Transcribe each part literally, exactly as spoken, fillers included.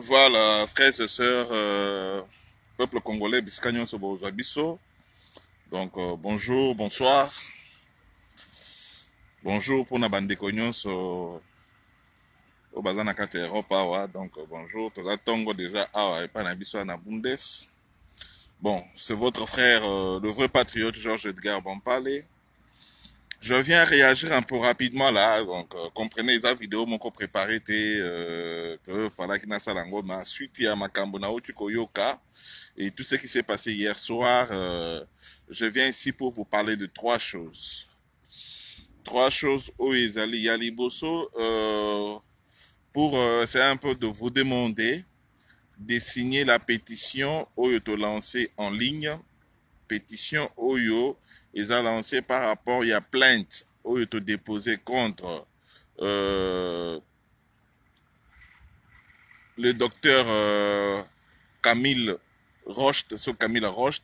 Voilà, frères et sœurs, euh, peuple congolais, Biscagnon Sobozabisso. Donc, euh, bonjour, bonsoir. Bonjour pour la bande de Cognos so, au Bazana quatre Europe. Awa. Donc, bonjour. Tout le déjà, Awa et Panabisso na Bundes. Bon, c'est votre frère, euh, le vrai patriote Georges Edgar Bompali. Je viens réagir un peu rapidement là, donc euh, comprenez la vidéo mon co préparé euh, que fallait qu'il n'a pas l'angoma suite à Makambona Otsukoyoka et tout ce qui s'est passé hier soir. Euh, je viens ici pour vous parler de trois choses, trois choses où ils allaient Yali Bosso euh, pour euh, c'est un peu de vous demander de signer la pétition Oyoto lancée en ligne, pétition Oyo. Ils ont lancé par rapport, il y a plainte où ils ont déposé contre euh, le docteur euh, Camille Roche, ce Camille Roche,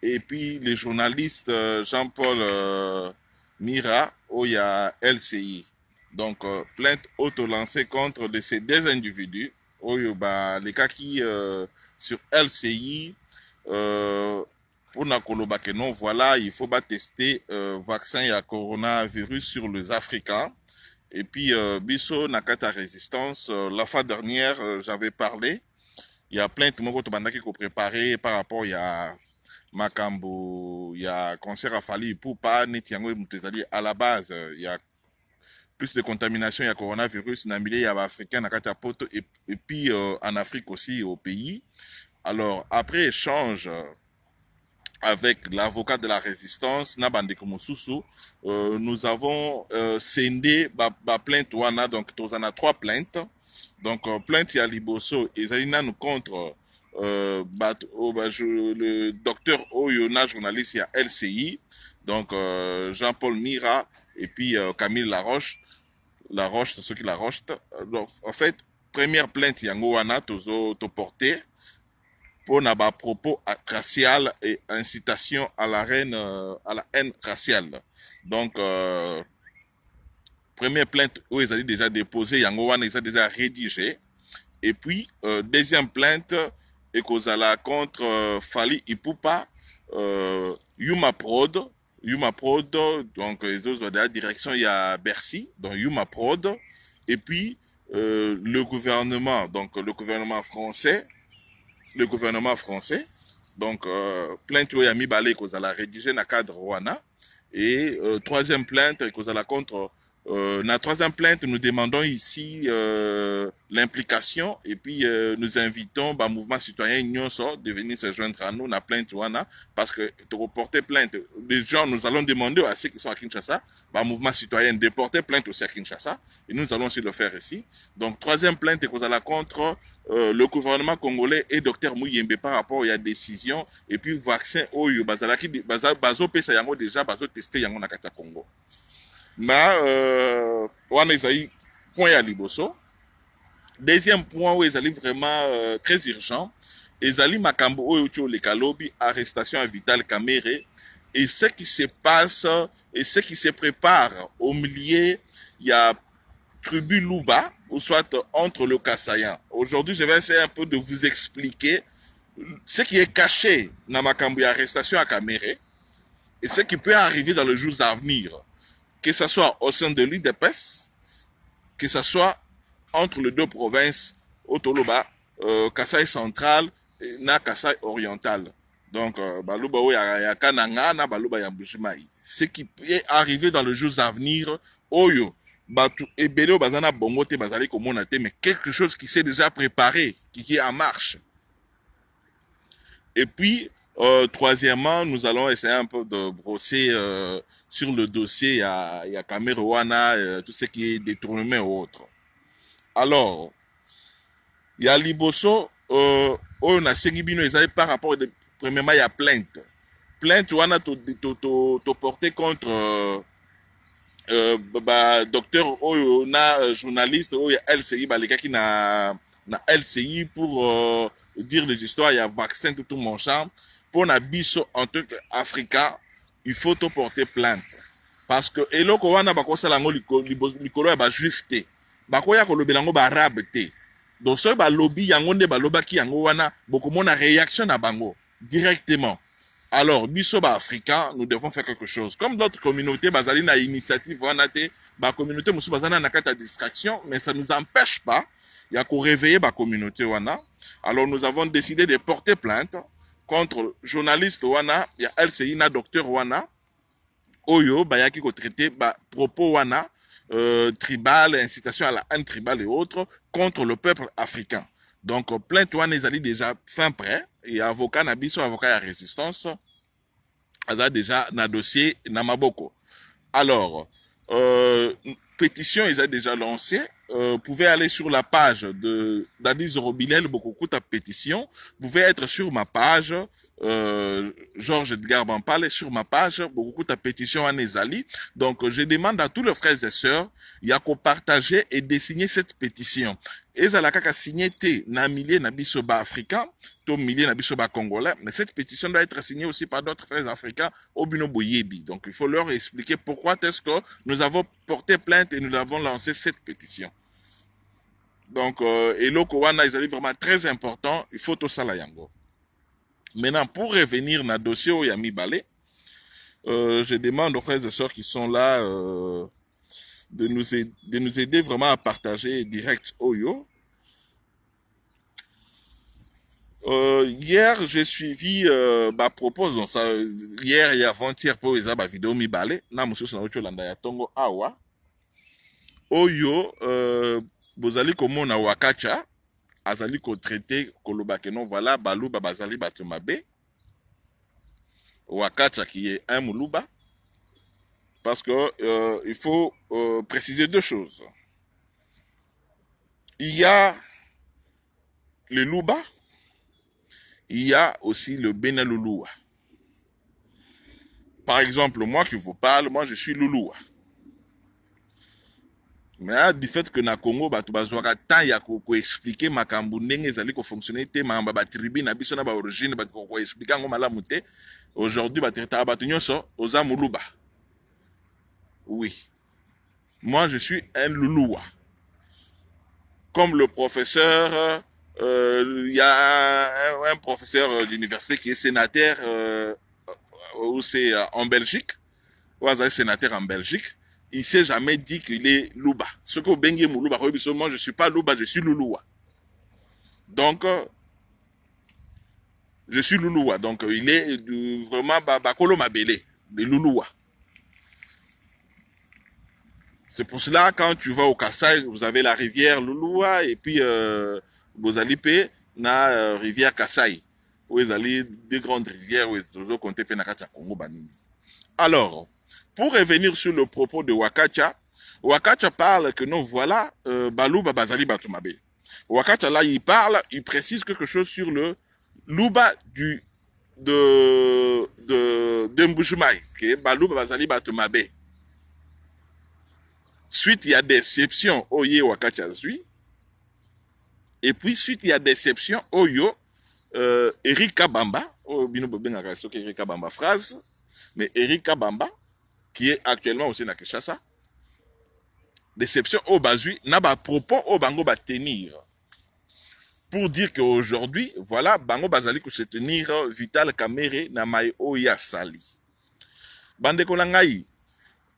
et puis les journalistes euh, Jean-Paul euh, Mira, où il y a L C I. Donc, euh, plainte auto-lancée contre de ces deux individus, où il y a bah, les cas qui, euh, sur L C I, euh, pour Nakoloba que non, voilà, il faut pas tester euh, vaccin et à coronavirus sur les Africains. Et puis, euh, Bisso, Nakata Résistance, euh, la fois dernière, euh, j'avais parlé. Il y a plein de monde qui ont préparé par rapport, il y a Makambo, il y a concert à Fally Ipupa, Netiango et Moutezali. À la base, il y a plus de contamination, il y a coronavirus, Namilé, il y a Africain, Nakata Poto, et, et puis euh, en Afrique aussi, au pays. Alors, après échange avec l'avocat de la résistance, Nabande Komosusu, euh, nous avons euh, scindé ba, ba plainte wana, donc tozana trois plaintes. Donc euh, plainte ya liboso ezalina nous contre euh, bat, oh, bah, je, le docteur Oyona journaliste ya L C I, donc euh, Jean-Paul Mira et puis euh, Camille Laroche, Laroche ceux qui Laroche. Donc en fait première plainte yango wana tozo to porter pour n'a pas propos racial et incitation à la haine, à la haine raciale. Donc, euh, première plainte où ils avaient déjà déposé, Yangowan ils ont déjà rédigé. Et puis, euh, deuxième plainte, et qu'on a contre euh, Fally Ipupa, euh, Yuma Prod, Yuma Prod, donc les autres de la direction, il y a Bercy, donc Yuma Prod, et puis euh, le gouvernement, donc le gouvernement français. Le gouvernement français, donc euh, plainte où il y a mis balai qu'on a rédigé dans le cadre Rwanda. Et euh, troisième plainte qu'on a contre euh, la troisième plainte, nous demandons ici euh, l'implication et puis euh, nous invitons le mouvement citoyen Nyonso de venir se joindre à nous dans la plainte Rwanda parce que de porter plainte, les gens nous allons demander à ceux qui sont à Kinshasa, le mouvement citoyen de porter plainte aussi à Kinshasa et nous allons aussi le faire ici. Donc troisième plainte qu'on a contre Euh, le gouvernement congolais et docteur Mouyembe par rapport à la décision et puis vaccin Oyo Bazalaki Bazo Pesa Yango déjà Bazo testé Yango Nakata Congo. Na euh on a eu point à Liboso. Deuxième point où ils allaient vraiment euh, très urgent, ils allaient Makambo Oyo Tcho le Kalobi arrestation à Vital Kamerhe et ce qui se passe et ce qui se prépare au milieu il y a tribu Luba, ou soit entre le Kasaïen. Aujourd'hui, je vais essayer un peu de vous expliquer ce qui est caché dans Makambo, arrestation à Kamerhe, et ce qui peut arriver dans les jours à venir, que ce soit au sein de l'U D P S, que ce soit entre les deux provinces, Otoloba, euh, Kasaï Central et na Kasaï Oriental. Donc, euh, Balouba, ya Kananga, na Balouba, ya Mbuji-Mayi. Ce qui peut arriver dans les jours à venir, Oyo. Mais quelque chose qui s'est déjà préparé, qui est en marche. Et puis, euh, troisièmement, nous allons essayer un peu de brosser euh, sur le dossier, il y a Kamerwana, euh, tout ce qui est détournement ou autre. Alors, il y a Liboso, euh, on a Sengibino, par rapport, premièrement, il y a plainte. Plainte, on a porté contre... Euh, Euh, bah, docteur Oyo, na journaliste Oyo L C I, bah les gars qui na na L C I pour euh, dire les histoires, il y a vaccin tout tout mon champ. Pour na biso en tant qu'Africain, il faut te porter plainte parce que eloko wana bako salango likolo ya ba juif te, bako ya kolobela ngo ba arabe te, Donc ce lobby yango ne baloba ki yango wana bokomona réaction na bango directement. Alors biso ba africain, nous devons faire quelque chose. Comme d'autres communautés bazali na initiative wana te, ba communauté musu bazana na kata distraction, mais ça nous empêche pas ya ko réveiller ba communauté wana. Alors nous avons décidé de porter plainte contre journaliste wana ya L C I na docteur wana oyo bayaki ko traiter ba propos wana Euh, tribal, incitation à la haine tribale et autres, contre le peuple africain. Donc, plainte wana ezali déjà fin prêt, et avocat na biso, avocat à résistance, aza déjà na dossier na maboko. Alors, euh, pétition ezali déjà lancée, euh, pouvez aller sur la page de d'Adis Robilel, beaucoup ta pétition, pouvez être sur ma page, Euh, Georges Edgar Bompali, sur ma page, beaucoup ta pétition à Nézali. Donc, je demande à tous les frères et sœurs, il y a qu'on partager et dessiner cette pétition. Et ça, la kaka signé T, na millier, na bisoba africain, to millier, na bisoba congolais, mais cette pétition doit être signée aussi par d'autres frères africains au Binobo Yebi. Donc, il faut leur expliquer pourquoi est-ce que nous avons porté plainte et nous avons lancé cette pétition. Donc, euh, et l'Okowana, ils allaient vraiment très important, il faut tout ça la yango. Maintenant, pour revenir dans le dossier où il y a Mibale, euh, je demande aux frères et sœurs qui sont là euh, de, nous aider, de nous aider vraiment à partager direct Oyo. Euh, hier, j'ai suivi euh, ma propos, donc ça, hier et avant-hier, pour les ma vidéo Mibale, na monsieur Sonaoucho Landaya Tongo Awa, Oyo, euh, Bozali Komo na Wakacha, Azali ko traité Koloba Kenon, voilà, Balouba Bazali Batumabe, Wakacha qui est un Moulouba, parce que euh, il faut euh, préciser deux choses. Il y a le Luba, il y a aussi le Bena Luluwa. Par exemple, moi qui vous parle, moi je suis Luluwa. Mais du fait que na Congo ba tu bazwaka tant ya ko expliquer makambu ndenge ezali ko fonctionner te mamba ba tribu na biso na ba origine ba ko expliquer ngo malamu te. Aujourd'hui ba traiter ba tunyoso oza muluba. Oui. Moi je suis un Luluwa. Comme le professeur il euh, y a un, un professeur d'université qui est sénateur euh, ou c'est euh, en Belgique. Ou azali sénateur en Belgique. Il ne s'est jamais dit qu'il est Luba. Ce que Bengue Moulouba, moi je ne suis pas Luba, je suis Luluwa. Donc, je suis Luluwa. Donc, il est vraiment Bakolo Mabele, le Luluwa. C'est pour cela, quand tu vas au Kasaï, vous avez la rivière Luluwa et puis euh, vous allez payer la rivière Kasaï. Vous allez deux grandes rivières, où vous comptez Penakata Congo Banini. Alors, pour revenir sur le propos de Wakacha, Wakacha parle que non, voilà, euh, Balouba Bazali Batumabe. Wakacha, là, il parle, il précise quelque chose sur le Luba du, de, de, de Mbuji-Mayi, qui est Balouba Bazali Batumabe. Suite, il y a déception, Oye Wakacha Zui. Et puis, suite, il y a déception, Oyo, euh, Eric Kabamba, oh, Bino Bobenga, Eric Kabamba phrase, mais Eric Kabamba, qui est actuellement aussi na Kinshasa. Déception au Bazui, n'a pas propos au Bango ba tenir. Pour dire qu'aujourd'hui, voilà, Bango Bazali ko se tenir Vital Kamerhe na mai oya sali. Bande kolangai.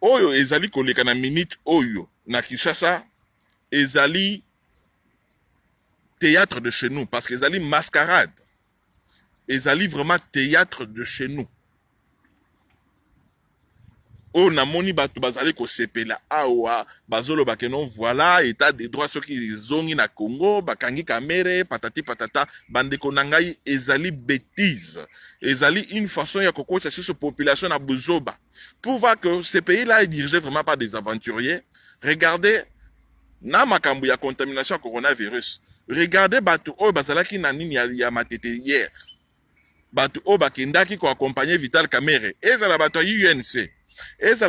Oyo ezali koleka na minute oyo na Kinshasa ezali théâtre de chez nous parce que ezali mascarade. Ezali vraiment théâtre de chez nous. Oh, namoni bato bazali ko sepela awa bazolo bakeno voilà état des droits ceux qui zongi na Congo bakangi kamere patati patata bande konangai ezali bêtise ezali une façon ya kokocha sur cette population na buzoba pour voir que ce pays là est dirigé vraiment par des aventuriers. Regardez na makambu ya contamination coronavirus, regardez bato oh bazala ki na nini ya, ya matete hier bato oh bakendaki ko accompagner Vital Kamerhe ezala bato U N C. Regardez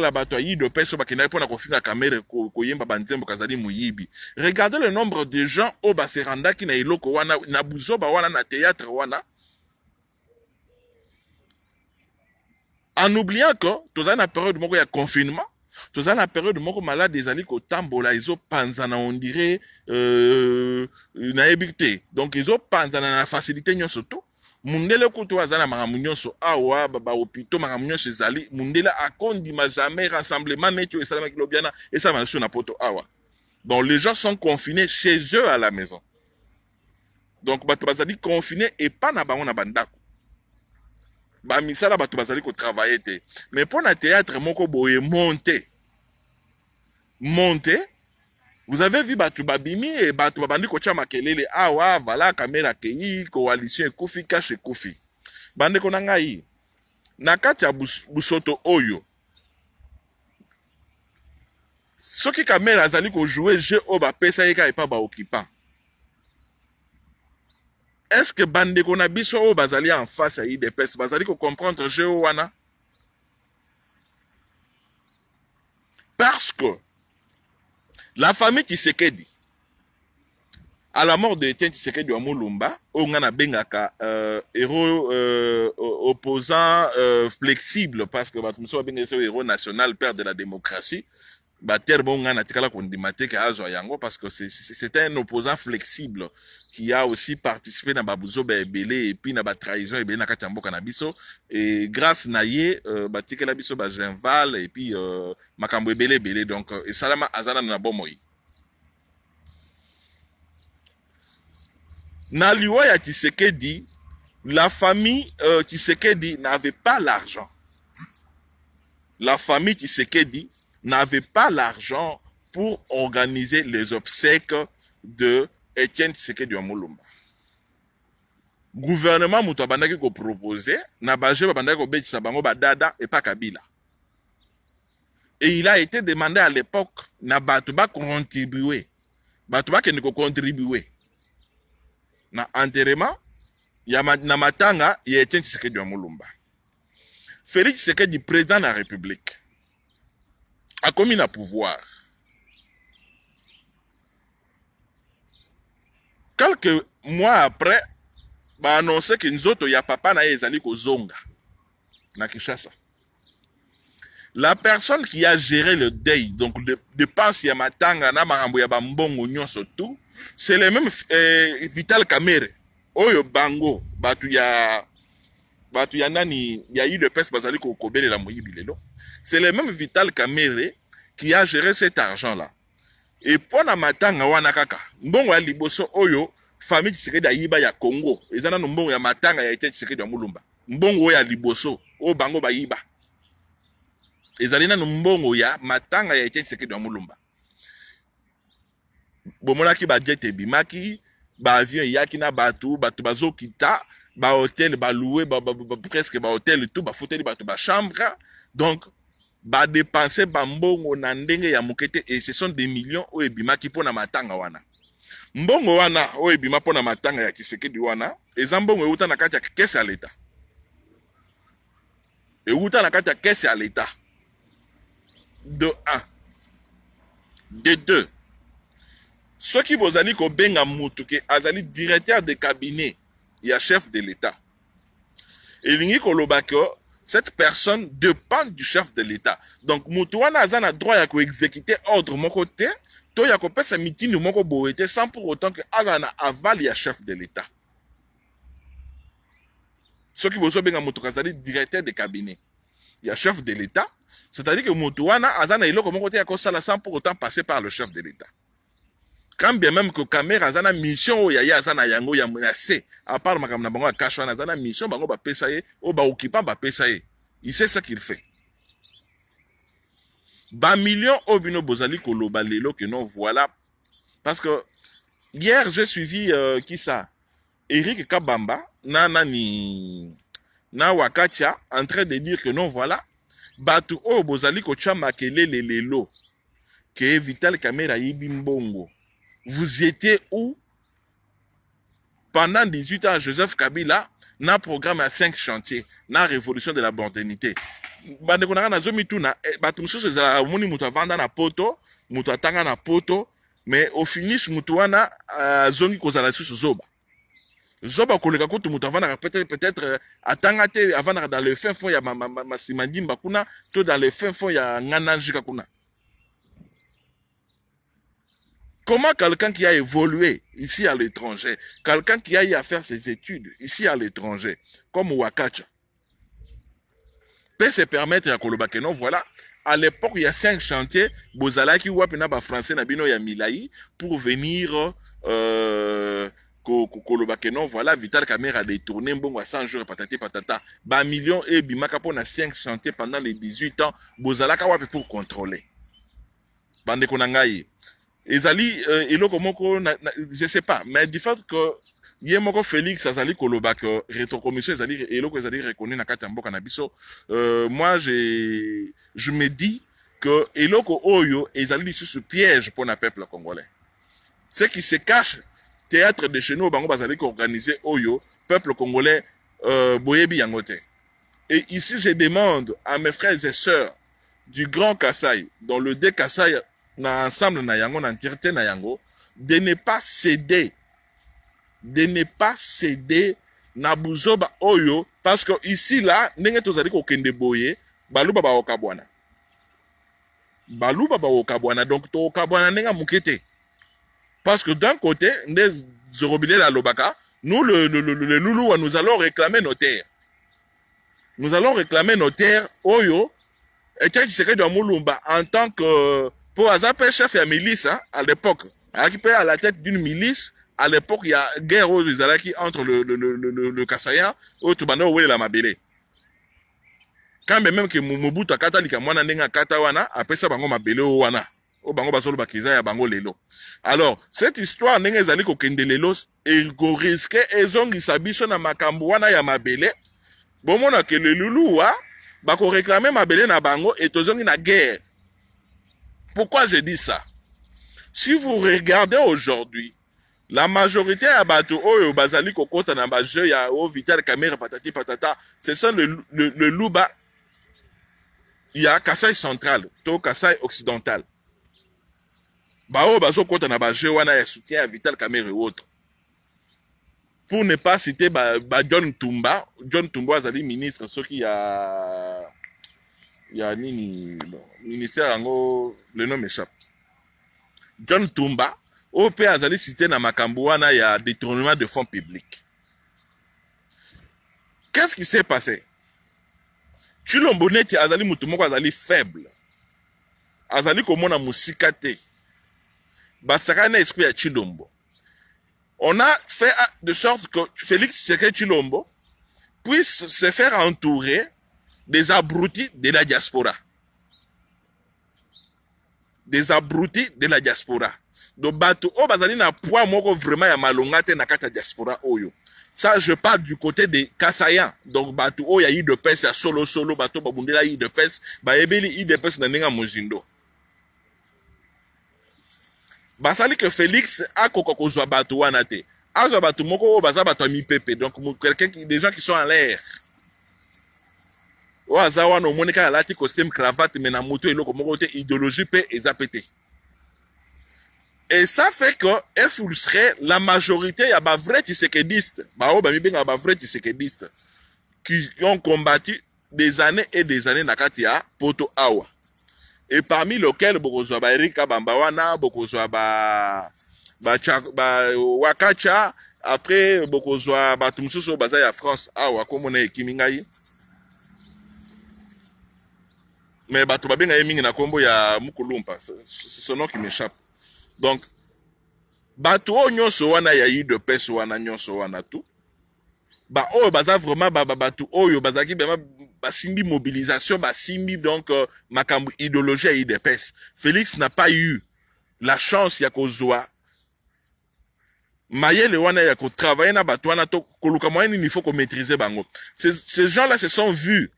le nombre de gens au Baseranda qui na iloko wana na buzoba wana na théâtre wana. En oubliant que dans la période de confinement, Tout ça, la période moko malade des alliés kotambola, ils ont panzana, on dirait, euh, na ebité. Donc, ils ont panzana na facilité nyon soto. Mundele koutou azana maramounion so awa, baba opito, maramounion chez ali. Mundela akondima jamais rassemblement, netio et salam kilobiana, et ça va sur na poto awa. Donc, les gens sont confinés chez eux à la maison. Donc, bato bazali confinés et pas na bango na bandako. Bah, misala bato bazali ko travailler té. Mais pour na théâtre, moko boye monter. Monter. Vous avez vu bato babimi et bato babandi ko tchama kelele. Ah, wa, voilà, caméra keyi, coalition, koufi, kache, koufi. Bande konangayi. Nakatia busoto oyo. Ce qui caméra zali ko jouer, jeu au ba pesa yeka et pas ba okipa. Est-ce que bande qu'on a biso au basali en face à I D P S, basali qu'on comprend le jeu ouana? Parce que la famille Tshisekedi, à la mort de Étienne Tshisekedi à Moulumba, on a bengaka euh, héros euh, opposant euh, flexible parce que bah, nous avons un héros national, père de la démocratie. Parce que c'était un opposant flexible qui a aussi participé dans Babouzo Belé et puis dans la trahison et dans Katambo Kanabiso. Et grâce à Naye, Batikela Biso Bajenval et puis Makambo Belé Belé. Donc, et Salama Azana Nabomoy. Naliwa ya Tshisekedi, la famille Tshisekedi n'avait pas l'argent. La famille Tshisekedi n'avait pas l'argent pour organiser les obsèques de Étienne Tshisekedi Amulumba. Gouvernement moutabandaki ko proposé, nabaje babandaki ko beti sabango badada et pas Kabila. Et il a été demandé à l'époque nabatuba contribuer, batuba ke ne ko contribuer. Na enterrement ya na matanga ya Étienne Tshisekedi Amulumba. Félix Tshisekedi président de la République a commis le pouvoir. Quelques mois après, il a annoncé que nous autres, il y a papa na ezali ko zonga na Kinshasa. La personne qui a géré le deuil, donc de dépense ya matanga na marambo ya bambongo nyonso tout, c'est le même eh, Vital Kamerhe. Oyo bango batu ya il y a eu de peste basali ko kobele la moyi bilelo. C'est le même Vital Kamerhe qui a géré cet argent là. Et pour la matanga wana kaka, mbongo ya liboso oyo famille Tshisekedi ayiba ya Congo. Ezana no mbongo ya matanga ya Étienne Tshisekedi ya Mulumba. Mbongo ya liboso o bango bayiba. Ezalina no mbongo ya matanga ya Étienne Tshisekedi ya Mulumba. Bomona ki ba jet ebimaki, ba avion yaki na batu, batu bazo kita. Bah hôtel, bah loué, bah presque bah hôtel tout, bah fauteuil, bah tout, bah chambre. Donc, bah dépenser, bah mbongo nandenge ya mukete et ce sont des millions où ebima qui pona matanga wana. Mbongo wana où ebima pona matanga ya Tshisekedi wana. Et zambongo euta na kati ya kesi à l'État. Euta na kati ya kesi à l'État. De un, de deux. Ceux qui bozani ko benga mutu ke azali directeur de cabinet. Il y a chef de l'État. Et l'Ingi Kolobako, cette personne dépend du chef de l'État. Donc, Moutouana a droit à exécuter ordre mon côté, toi y'a qu'on peut se meeting mon côté sans pour autant que Azana aval y a chef de l'État. Ce qui vous a bien à Moutouana, c'est-à-dire directeur de cabinet. Il y a chef de l'État, c'est-à-dire que Moutouana Azana il a comme côté à cause ça sans pour autant passer par le chef de l'État. Quand bien même que Kamerhe a une mission, il y a une yango ya menacé. À part ma caméra, bango akashwa na zana mission, bango ba pesaye, o ba okipa ba pesaye. Il sait ce qu'il fait. Ba million obino bozali koloba lelo que non voilà. Parce que hier j'ai suivi euh, qui ça, Eric Kabamba, na na ni na Wakacha en train de dire que non voilà. Batu o bozali kocha makele lelo que Vital Kamerhe ibimbongo. Vous étiez où? Pendant dix-huit ans, Joseph Kabila n'a programmé à cinq chantiers, la révolution de la modernité. Mais au finish, Moutouana a zongi kozala sous Zoba. Zoba kolega koto Moutouana peut-être attangate avant dans le fin fond, il y a Massimandimba Kuna, tout dans le fin fond, il y a Nananjika Kuna. Comment quelqu'un qui a évolué ici à l'étranger, quelqu'un qui a eu à faire ses études ici à l'étranger, comme Wakacha, peut se permettre à Kolobakeno, voilà, à l'époque, il y a cinq chantiers, Bozala qui wapena ba français nabino ya Milai, pour venir, euh, Kolobakeno, voilà, Vital Kamerhe a détourné, bon, à cent jours, patati patata, ba millions et bimakapon a cinq chantiers pendant les dix-huit ans, Bozala kawape pour contrôler. Bande konangaye. Ezali, euh, iloko moko, na, na, je sais pas, mais du fait que, yé moko Félix, azali koloba que, rétrocommission, ezali, iloko ezali reconnu na kati ya mboka na biso, euh, moi, j'ai, je me dis que, iloko oyo, ezali lissu ce piège pour na peuple congolais. Ce qui se cache, théâtre de chez nous, bango bazali organisé oyo, peuple congolais, euh, boyebi yangote. Et ici, je demande à mes frères et sœurs du Grand Kasaï, dans le dé Kasaï, dans l'ensemble na yango, dans l'entièreté na yango, de ne pas céder, de ne pas céder na buzoba oyo, parce que ici là, nenge tozali ko kende boye, baluba ba okabwana. Baluba ba okabwana, donc to okabwana nenga mukete. Parce que d'un côté, les Zorobile la Lobaka, nous le, le, le, le Luluwa, nous allons réclamer nos terres. Nous allons réclamer nos terres oyo, et quand il serait dans Moulumba, en tant que pour Azapé, chef de milice, hein, à l'époque, récupéré à la tête d'une milice, à l'époque, il y a guerre aux Zalaki entre le, le, le, le, le Kasaïa, au Tubano, ou la Mabélé. Quand même que Mobutu a katalika, moi, n'a katawana, après ça, bango Mabélé ou Wana. Au bango Basol Bakiza, bango Lelo. Alors, cette histoire, n'est pas allée qu'au Kendelelos, et qu'on risquait, et zongi s'abissonne à Makambouana, ya Mabélé. Bon, on a que le Luluwa, bako réclamait Mabélé na bango, et tozongi na guerre. Pourquoi je dis ça? Si vous regardez aujourd'hui, la majorité à Bato, au Bazali, au Kota, à Bajo, au Vital Kamerhe, patati patata, c'est ça le, le, le Luba. Il y a Kasaï Central, to Kasaï Occidental. Bao Bazo Kota, à Bajo, on a soutien à Vital Kamerhe et autres. Pour ne pas citer bah, bah John Tumba, John Tumba, Zali, ministre, ce qui a. Il y a Nini, bon, ministère, le nom m'échappe. John Tumba, au pays Azali cité dans Makambouana, il y a détournement de fonds publics. Qu'est-ce qui s'est passé? Chulombonetti, Azali Moutoumoko, Azali faible. Azali Komona Mousikate. Basakane esprit à Chulombo. On a fait de sorte que Félix Tshisekedi Chulombo puisse se faire entourer des abrutis de la diaspora. Des abrutis de la diaspora. Donc, bateau, oh, bazali na poids, moko vraiment, ya malongate na kata diaspora, oyo. Ça, je parle du côté des Kasaïens. Donc, bateau, oh, ya yi de pes, ya solo, solo, bateau, babundela yi de pes, ba ebeli yi de pes na nenga mozindo. Basali que Félix a kokokozwa bateau wanate. Azwa bateau, moko, oh, baza bateau mi pepe. Donc, quelqu'un qui, des gens qui sont en l'air. Au hasard, on monte à la tête costume cravate, mais la moto est là comme on dit idéologie peut ézapéter. Et ça fait que effulserait la majorité à bas vrais tshisekedistes, bah oh bah bien à bas vrais tshisekedistes qui ont combattu des années et des années nakatia poto awa. Et parmi lesquels bokozwa ba Eric Kabamba wana, bokozwa ba ba Wakacha, après bokozwa ba tumsuso bazaya ya France awa comme on est kimingai. Mais bato babenga yemingi na kombo ya mukulumpa, c'est ce nom qui m'échappe. Donc bato o nyonso wana ya yi de peso wana nyonso wana tout. Ba o baza vraiment ba bato oyo bazaki bema basimbi mobilisation, basimbi donc makambu idéologie ya yi de pes. Félix n'a pas eu la chance ya kozwa mayele wana ya ko travailler na bato wana to koluka moyeni il faut ko maîtriser bango. Ces ces gens-là se sont vus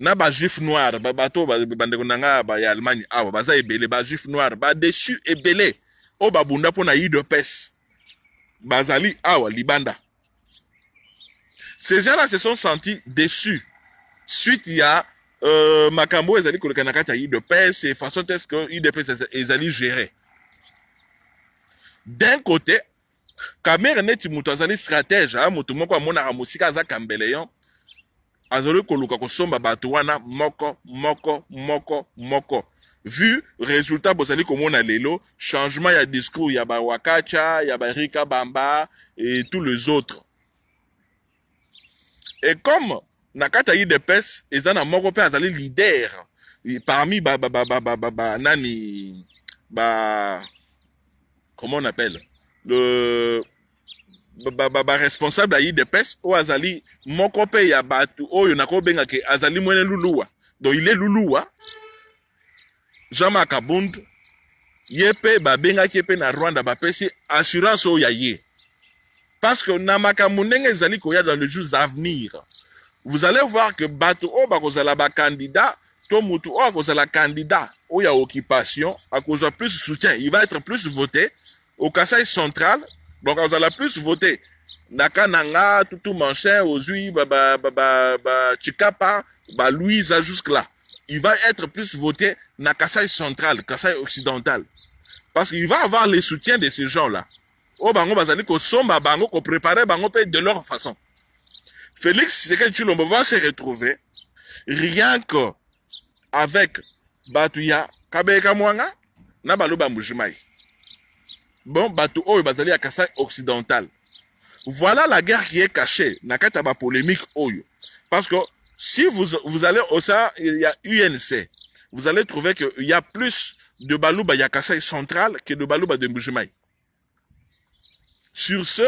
na ba juif noir ba bato ba bandeko nanga ba ya Allemagne awa baza ebele ba juif noir ba déçu ebele o ba bunda pona yi de pes bazali awa libanda. Ces gens-là se sont sentis déçus suite il y a euh makambo ezali ko kanaka ta yi de pes et façon est-ce que yi de pes ezali gérer. D'un côté Kamerhe neti muto azali stratège a muto moko amona ramosika za kambeleyon azole koluka kosomba bato wana moko moko moko moko vu résultat bozali komona lelo changement ya discours ya ba Wakacha, ya ba Eric Kabamba et tous les autres. Et comme nakata yi de pes ezana moko pe azali leader parmi ba ba ba ba ba ba nani ba comment on appelle le ba ba ba responsable ayi de pes o azali moko pe ya batu o yonako benga ke azali mwene Luluwa. Donc il est Luluwa. Jean-Marc Abund, Yépe, Babenga, Yépe, na Rwanda, Bapesi, assurance au Yaye. Parce que Namaka Mounenge Zali Koya dans le jours à venir. Vous allez voir que Bato O Bakozala ba candidat, Tomutu O Bakozala candidat, Oya occupation, à cause de plus soutien. Il va être plus voté au Kasaï Central, donc on va plus voter. Nakananga, Tutu Manchin, Ozui, Baba, Baba, Chikapa, Balouisa jusque-là. Il va être plus voté dans Kasaï Central, Kasaï Occidental. Parce qu'il va avoir le soutien de ces gens-là. Oh, bango, bazali, qu'on somba, bango, qu'on prépare, bango, paye de leur façon. Félix Tshisekedi Tshilombo va se retrouver, rien que, avec, Batuya, Kabeka Mwanga, na Balouba Mbuji-Mayi. Bon, Batu, oh, bazali, à Kasaï Occidental. Voilà la guerre qui est cachée, nakata ba polémique, oh, parce que, si vous, vous allez au sein, il y a U N C, vous allez trouver qu'il y a plus de Balouba ya Kasaï Central que de Balouba de Mbuji-Mayi. Sur ce,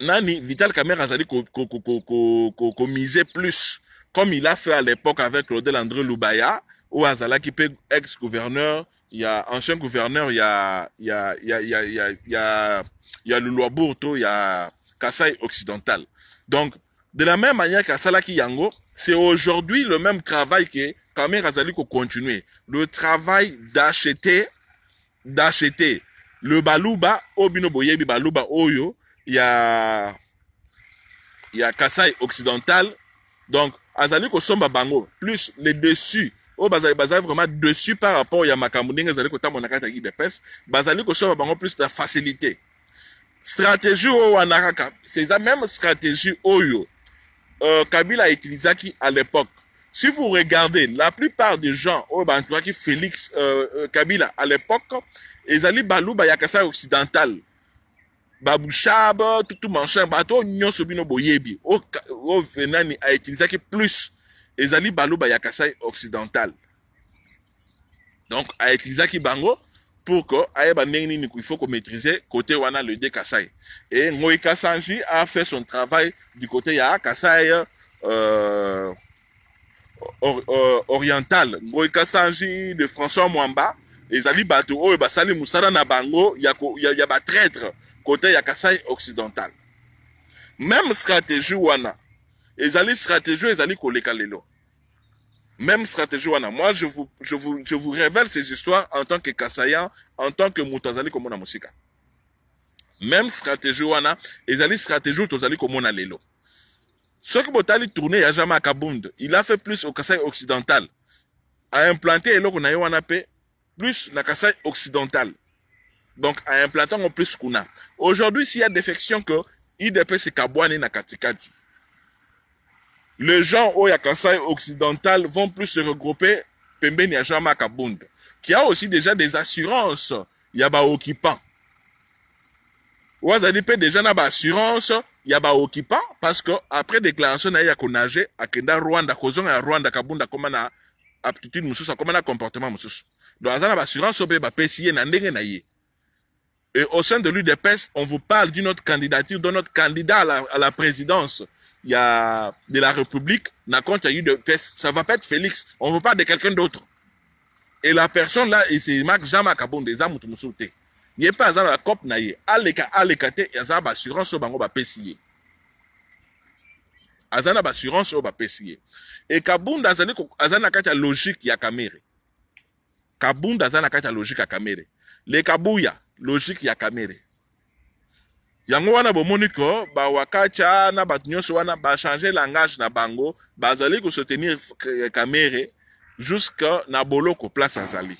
Nani, Vital Kamerhe a dit qu'on misait plus, comme il a fait à l'époque avec Claudel André Lubaya, ou Azala qui peut ex-gouverneur, il y a ancien gouverneur, il y a, il y a, il y a, il y a, il y a, il y a, il y a Luluwa Burto, il y a Kasaï Occidental. Donc, de la même manière qu'à Salaki Yango, c'est aujourd'hui le même travail que Kamerhe Azali qu'on continue. Le travail d'acheter, d'acheter le Balouba, Obino Boyebi Balouba Oyo, il y a, il y a Kasaï Occidental. Donc, Azali qu'on somba bango, plus les dessus. Oh, Bazali, Bazali vraiment dessus par rapport à Makamouning, Azali qu'on tamonakata qui dépêche. Bazali qu'on somba bango plus la facilité. Stratégie Owanaraka, c'est la même stratégie Oyo. Euh, Kabila a utilisé à l'époque. Si vous regardez, la plupart des gens, oh, ben, tu vois qui Félix, euh, euh, Kabila, à l'époque, ils allaient Balouba, Yakasa Occidental. Babouchab, tout, tout, manchin, bateau, nyon, sobino, boyebi. Oh, oh, Venani a utilisé qui plus. Ils allaient Balouba, Yakasa Occidental. Donc, a utilisé qui bango, pour que, il faut qu'on maîtrise côté wana le de Kasaï. Et Moïka Sanji a fait son travail du côté ya Kasaï euh, or, or, oriental. Moïka Sanji de François Muamba, ils allaient battre haut et basali Moussara Nabango, il y a pas traître côté ya Kasaï occidental. Même stratégie wana, ils allaient stratégie, ils allaient coller Kalelo. Même stratégie wana. Moi, je vous, je vous, je vous révèle ces histoires en tant que Kasaïen, en tant que Moutazali comme on a Mosika. Même stratégie wana, ezali stratégie tozali comme on a lelo. Ce que Botali tourné ya jamais à Kabund, il a fait plus au Kasaï occidental, a implanté elo qu'on a eu wana pe, plus la Kasaï occidental. Donc, a implanté en plus qu'on a. Aujourd'hui, s'il y a défection que I D P c'est Kabouane na Katikati. Les gens au Kasaï occidental vont plus se regrouper pembeni ya Jean-Marc Kabund, qui a aussi déjà des assurances yaba occupants. Ouazali pe déjà na ba assurance yaba occupants parce que après déclaration na ya konage akenda Rwanda kozonga Rwanda Kabunda koma na aptitude mususu koma na comportement mususu. Donc azana ba assurance obe ba pesiye na ndenge na ye. Et au sein de l'U D P S, on vous parle d'une autre candidature, d'un autre candidat à la, à la présidence. Il y a de la République, ça va pas être Félix, on ne veut pas de quelqu'un d'autre. Et la personne là, il se marque Jean-Marc Kabonde, des âmes qui il n'y a pas la COP, il y a une assurance au P C I. Il y a une assurance au P C I. Et Kabonde, il y a une logique à Kamerhe. Kabonde, il y a une logique à Kamerhe. Les Kabouya, logique à Kamerhe. Yango wana bomoniko, ba Wakacha, na batunyoso wana, ba changer langage na bango, ba azali ko soutenir Kamerhe, jusqu'à na boloko place azali.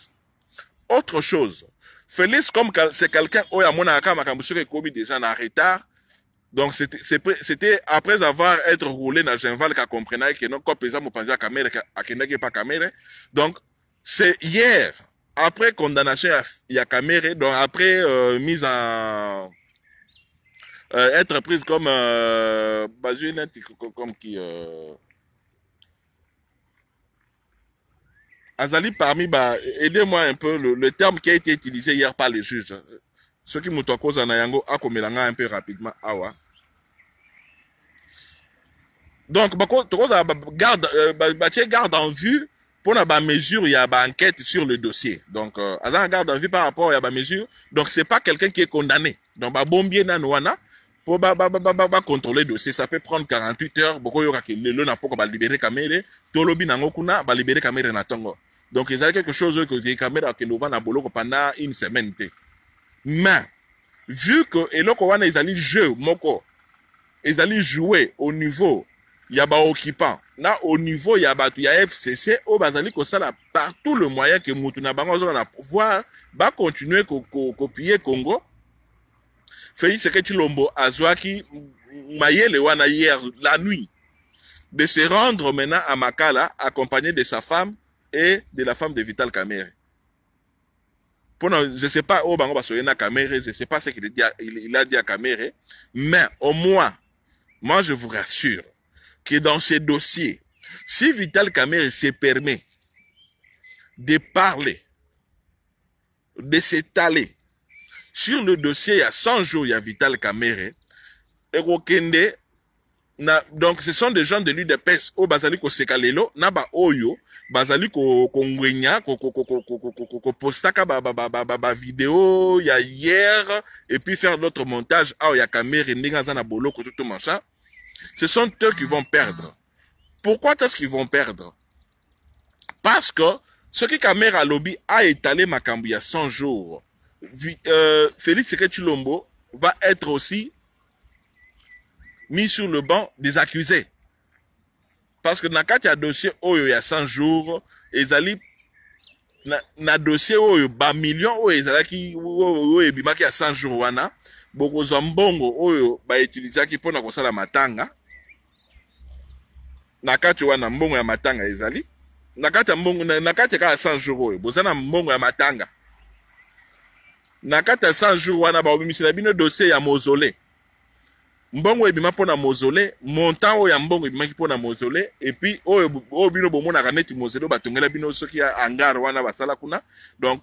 Autre chose, Félix, comme c'est quelqu'un, oya mona aka makambusu ke kobi déjà na retard, donc c'était après avoir être roulé na Genval ka comprenait que non, ko pesa mo panza Kamerhe, akenda ke pa Kamerhe, donc, C'est hier, après condamnation à Kamerhe, donc après euh, mise en... Euh, être prise comme... Euh, comme qui... Euh, Azali parmi, bah, aidez-moi un peu le, le terme qui a été utilisé hier par les juges. Ce qui m'ont causé en Ayango, à Komelanga un peu rapidement. Ah ouais. Donc, bah, garde, bah, bah, garde en vue pour la mesure, il y a une enquête sur le dossier. Donc, euh, Azali garde en vue par rapport à la mesure. Donc, c'est pas quelqu'un qui est condamné. Donc, bah, bon bien, nanouana, pour bah, bah, bah, bah, bah, bah, contrôler le dossier. Ça peut prendre quarante-huit heures. Beaucoup, il y aura qui le n'a pas libéré Kamerhe. Tolobi Nangokuna, bah, libéré Kamerhe Natongo. Donc, il y a quelque chose que les caméras qui nous vendent à Bolo pendant une semaine. Mais, vu que ils allaient jouer, ils allaient jouer au niveau, il y a des occupants. Là, au niveau, il y a des F C C, ils allaient comme ça, partout le moyen que Moutouna Bangozo a pouvoir, va continuer à copier Congo. Félix Tshisekedi Lombo, Azouaki, Mayele Wana hier, la nuit, de se rendre maintenant à Makala, accompagné de sa femme, et de la femme de Vital Kamerhe. Je ne sais pas où Kamerhe, je ne sais pas ce qu'il a dit à Kamerhe, mais au moins, moi je vous rassure que dans ces dossiers, si Vital Kamerhe se permet de parler, de s'étaler sur le dossier, il y a cent jours, il y a Vital Kamerhe, et Rokende. Donc, ce sont des gens de l'U D P S, au Bazali ko Sekalelo, Naba Oyo, Bazali ko Kongwenya, ko Postaka ba vidéo, il y a hier, et puis faire d'autres montages, ah, il y a Kamerhe, Ndingazana Bolo, tout machin. Ce sont eux qui vont perdre. Pourquoi est-ce qu'ils vont perdre? Parce que ce que Kamerhe Lobby a étalé Makambu il y a cent jours, euh, Félix Tshisekedi Tshilombo va être aussi mis sur le banc des accusés. Parce que dans le dossier, il y a cent jours, ils allaient dans le dossier, il y a un million, ils allaient qui y a cent jours, beaucoup zambongo, ils allaient utiliser qui pour n'importe la matanga. Dans le cas où on a mbongo ya matanga, ils allaient. Dans le cas où il y a cent jours, ils allaient mbongo ya matanga. Dans le cas où il y a cent jours, ils allaient mis le dossier ya mausolée. Mbongo ebima pona mausolée, montant oya mbongo ebima ki pona mausolée et puis o o bino bomona kaneti mausolée batongela bino soki ya hangar wana basala kuna. Donc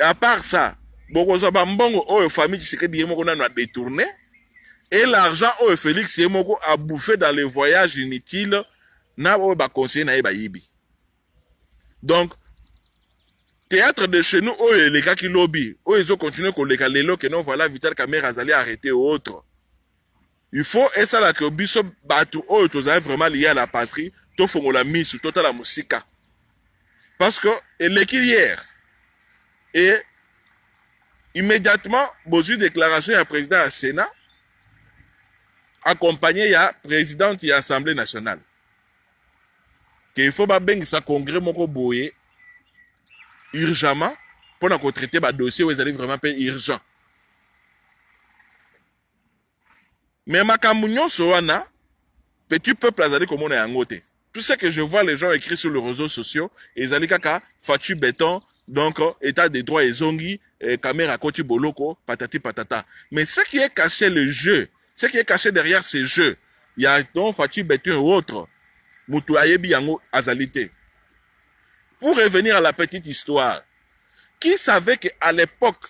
à part ça, bokozo ba mbongo oyo famille Tshisekedi yemoko na détourner et l'argent oyo Félix yemoko a bouffé dans les voyages inutiles na oyo ba conseiller na ba yibi. Donc théâtre de chez nous oyo les gars qui lobby, oyo ils ont continué ko leka lelo que non voilà Vital Kamerhe azali arrêté ou autre. Il faut et ça la que biso batou oh tu as vraiment lié à la patrie to fongola mis sur total la musique parce que l'équipe hier et immédiatement bozu déclaration à président à Sénat accompagné ya président de l'Assemblée nationale qu'il faut ba bengi sa congrès moko boye urgemment pour na ko traiter ba dossier où ils arrivent vraiment pas urgent. Mais Makamounion Soana, petit peuple azali comme on est en côté. Tout ce que je vois les gens écrits sur les réseaux sociaux, ils allaient kaka, fatu béton, donc état des droits et zongi, caméra koti boloko, patati patata. Mais ce qui est caché le jeu, ce qui est caché derrière ces jeux, il y a donc fatu béton ou autre, mutu ayebi yango azalité. Pour revenir à la petite histoire, qui savait qu'à l'époque,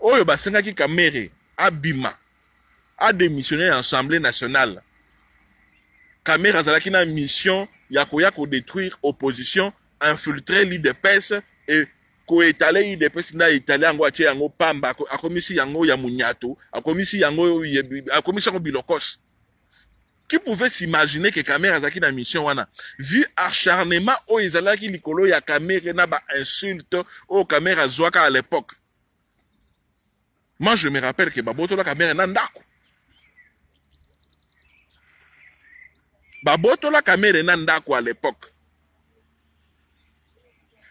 oyo basenga ki Kamerhe, abima, a démissionné à l'Assemblée nationale. Kamerhe azalaki na mission ya koya ko détruire opposition, infiltrer l'U D P S et ko étaler l'U D P S na étaler yango atie yango pamba a komisi yango ya munyato, a komisi yango a komisi yango bilokos. Qui pouvait s'imaginer que Kamerhe azalaki na mission wana? Vu acharnement o ezalaki likolo ya Kamerhe na ba insulte o Kamerhe azwaka à l'époque. Moi je me rappelle que baboto la Kamerhe na ndako. Baboto la Kamerhe nanda ko à l'époque.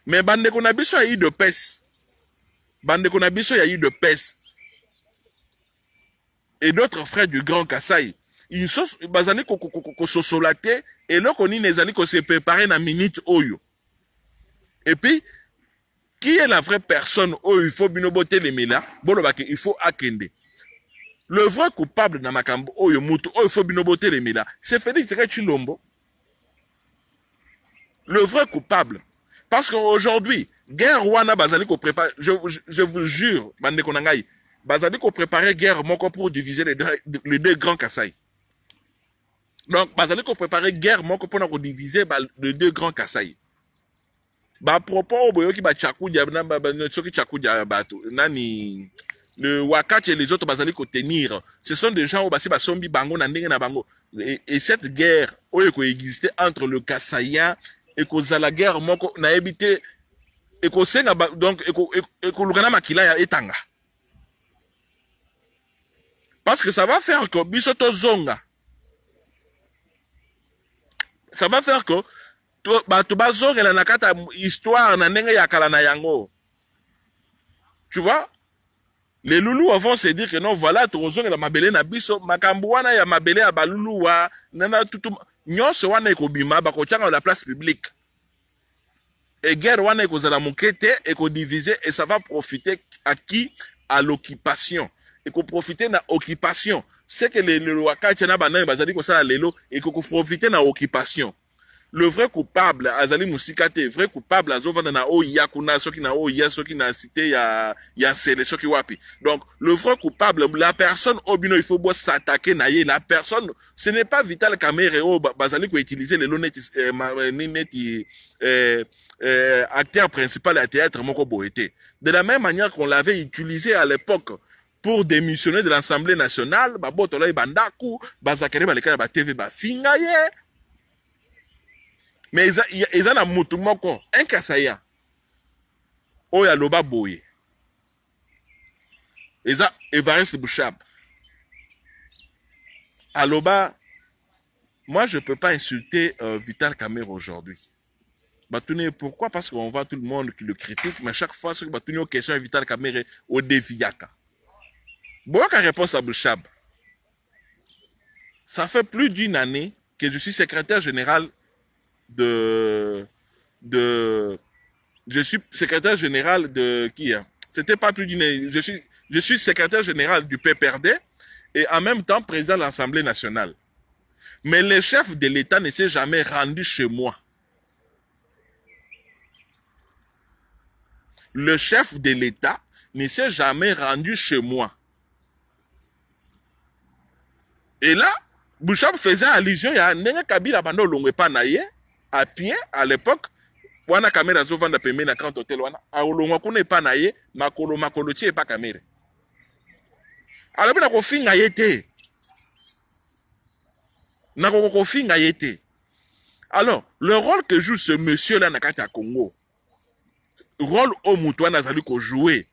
Mais bande ko na biso ya eu de pèse. Bande ko na biso ya eu de pèse. Et d'autres frères du Grand Kasaï, ils sont bazani ko ko ko sosolaté et là qu'on y nezali ko se préparer na minute oyo. Et puis, qui est la vraie personne où il faut binoboter les mélas, il faut akende. Le vrai coupable dans Makambo, où il faut binoboter les mélas, c'est Félix Tshisekedi. Le vrai coupable. Parce qu'aujourd'hui, guerre Rwanda, je, je, je vous jure, Bande Konangai, Bazali qu'on préparait guerre moko pour diviser les deux, les deux grands Kasaï. Donc, Bazali qu'on préparait guerre moko pour diviser les deux grands Kasaï. Bah, propos au boyo qui bat Tchakou, Diabna, Tchakou, Tchakou, Diabato, Nani, le Wakacha et les autres Bazali qu'on tenir. Ce sont des gens où Bassi Bassombi, Bango, Nandé, Nabango. Et cette guerre, où il existait entre le Kasaïa et la guerre moko, n'a évité, et qu'on s'est, donc, et qu'on l'ougana makila et tanga. Parce que ça va faire que bisoto zonga. Ça va faire que bah tu bazong et la nakata histoire na nenge ya kala na yango. Tu vois? Les loulous vont se dire que non voilà tu zonga la mabele na biso makambwana ya mabele ya baluluwa nana tutu nyonso wana ekobima ba kochanga la place publique. Et guerre wana ekozala mukete ekodiviser et ça va profiter à qui? À l'occupation. Et qu'on profite na occupation. C'est que les Wakacha na banan bazali ko sala lelo et qu'on profite na occupation. Le vrai coupable azali musikate, vrai coupable azovanda na oya kuna soki na oya soki na cité ya ya sele soki wapi. Donc le vrai coupable la personne obino il faut boire s'attaquer na ye la personne ce n'est pas Vital Kamerhe o bazali ko utiliser les net net euh euh acteur principal à théâtre moko boete. De la même manière qu'on l'avait utilisé à l'époque pour démissionner de l'Assemblée nationale, babotolay bandaku, bazakere baleka ba T V ba finga ye. Mais ils ont mutu moko, un Kasaïa. Oya loba boye. Ils ont Evariste Bouchab. Aloba, moi je peux pas insulter euh, Vital Kamerhe aujourd'hui. Pourquoi? Parce qu'on voit tout le monde qui le critique, mais chaque fois ce que batouni aux questions Vital Kamerhe au déviaka. Bon, la réponse à Bouchab. Ça fait plus d'une année que je suis secrétaire général de... de je suis secrétaire général de... qui hein? C'était pas plus d'une année. Je suis, je suis secrétaire général du P P R D et en même temps président de l'Assemblée nationale. Mais le chef de l'État ne s'est jamais rendu chez moi. Le chef de l'État ne s'est jamais rendu chez moi. Et là, Bouchab faisait allusion à Nenga Kabila Bando Longepanaye, à pied, à l'époque, Wana Kamera Zovanda Pemé na Grand Hôtel Wana, à Olongakune Panaye, Makolo Makolochi et pas Kamere. Alors, on a confié à Yete. On a confié à Yete. Alors, le rôle que joue ce monsieur-là dans le Congo, rôle au Moutouana Zaliko jouer,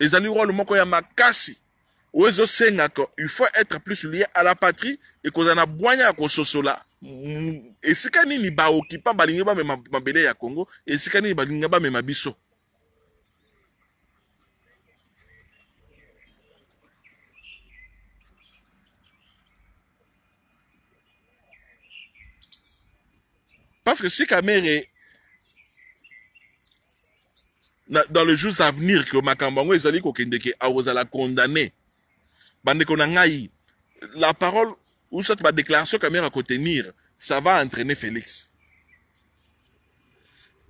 les alliés rôle Mokoya Makassi. Il faut être plus lié à la patrie et qu'on a boigné à Kososola. Et si qu'on n'y va au Kipa, Balingaba, mais ma belle à Congo, et si qu'on n'y va Balingaba, mais ma bisso. Parce que si Kamere, dans les jours à venir, que Makambango est allé qu'on a la condamné. La parole ou cette déclaration Kamera à tenir, ça va entraîner Félix.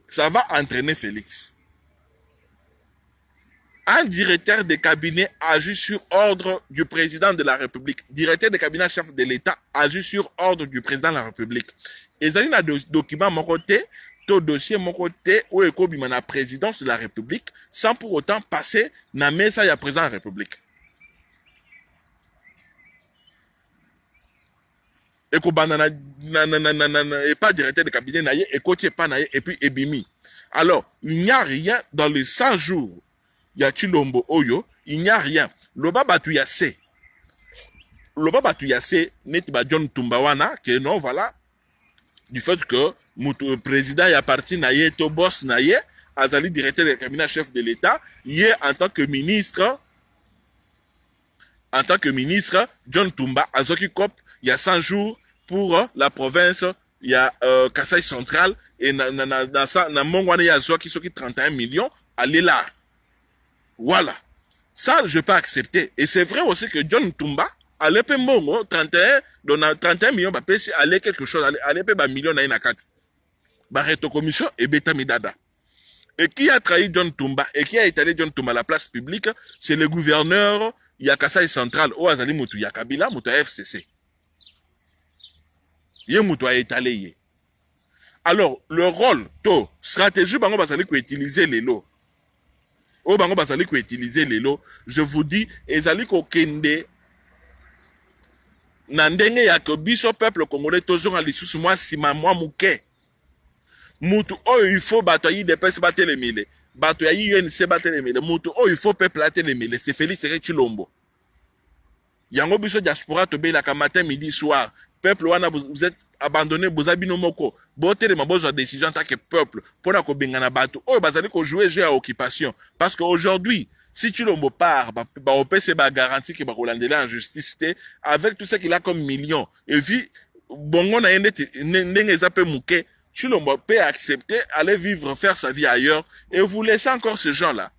Ça va entraîner Félix. Un directeur de cabinet agit sur ordre du président de la République. Directeur de cabinet chef de l'État agit sur ordre du président de la République. Et ça, il y a des documents à mon côté, tout dossier à mon côté, où il y a la présidence de la République, sans pour autant passer dans le message à président de la République. Et pas directeur de cabinet, et coaché pas, et puis Ebimi. Alors, il n'y a rien dans les cent jours. Il y a Chilombo Oyo, il n'y a rien. Loba Batuyase. Loba Batuyase, n'est pas John Tumbawana, que non, voilà. Du fait que le président est parti, naye, to boss naye, azali directeur de cabinet chef de l'État, il est en tant que ministre. En tant que ministre, John Tumba, Azoki Kop, il y a cent jours pour la province il y a euh, Kasaï Central et na na na na ça na mongwana ya zo qui soki trente et un millions allez là. Voilà. Ça je peux accepter et c'est vrai aussi que John Tumba allait pe mongo trente et un millions ba pesi allait quelque chose allait pe ba millions na inakati. Ba reto commission et beta midada. Et qui a trahi John Tumba et qui a étalé John Tumba à la place publique, c'est le gouverneur ya Kasaï Central o azali mutu ya Kabila mutu ya F C C. Yé mutu a étalé yé. Alors le rôle to stratégie bango basali ko utiliser les lots. O bango basali ko utiliser les lots, je vous dis ezali ko kende na ndenge ya ko biso peuple congolais toujours en lisusu moi sima moi muke. Mutu o il faut batailler des peuple batelemile. Bato ya U N C batelemile. Mutu o il faut peuple batelemile, c'est Félix Tshisekedi. Yango biso diaspora to bela ka matin midi soir. Peuple wana vous êtes abandonné bozabino moko botelema bozwa décision en tant que peuple pona ko bengana bato oyo bazali ko jouer jeu à occupation parce qu'aujourd'hui si tu l'ombo part ba O P C ba garantie que ba kolandela en justice avec tout ce qu'il a comme millions et puis bongo na yende ndenge za pe muke tu l'ombo peut accepter aller vivre faire sa vie ailleurs et vous laissez encore ces gens là.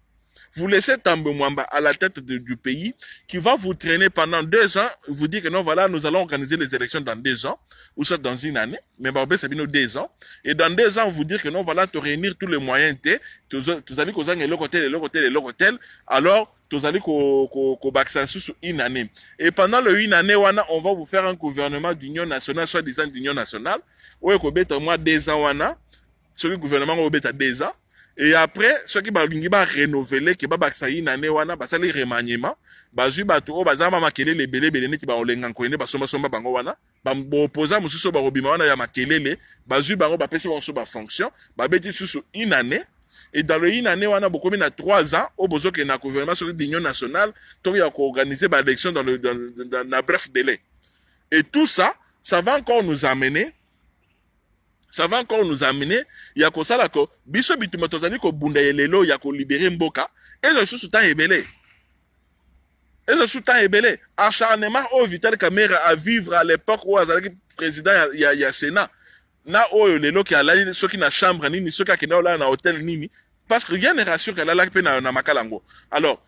Vous laissez Tambe Mwamba à la tête de, du pays qui va vous traîner pendant deux ans, vous dire que non, voilà, nous allons organiser les élections dans deux ans, ou ça dans une année, mais Barbé, c'est bien deux ans. Et dans deux ans, vous dire que non, voilà, tu réunir tous les moyens, tu as dit qu'on a le hôtel, le hôtel, le hôtel, alors tu as dit qu'on a sous une année. Et pendant le une année, on va vous faire un gouvernement d'union nationale, soi-disant d'union nationale, où il y a au moins deux ans, sur le gouvernement, on a deux ans. Et après, ceux qui va renouveler, qui va faire une année, wana va faire les remaniements, va jouer bateau, va zama makelele les belés belés qui va olenga koine, va somba somba bango wana, va opposer mususu ba robima wana ya makelele, va jouer bango va passer sur ba fonction, va beti susu une année. Et dans le une année wana beaucoup na trois ans, au besoin que na gouvernement sur l'union nationale, tout ya ko organiser ba élection dans le dans un bref délai. Et tout ça, ça va encore nous amener. Ça va encore nous amener, il y a comme ça, biso bituma tozali ko bunda yelelo, il y a ko libérer mboka, et je suis sous temps ébélé. Et je suis temps ébélé. Acharnement au Vital Kamerhe à vivre à l'époque où azali président ya ya Sénat. Na o yelelo ki alali ceux qui na chambre nini, ceux qui na là na hôtel nini, parce que rien ne rassure qu'elle a la peine na Makala ngo. Alors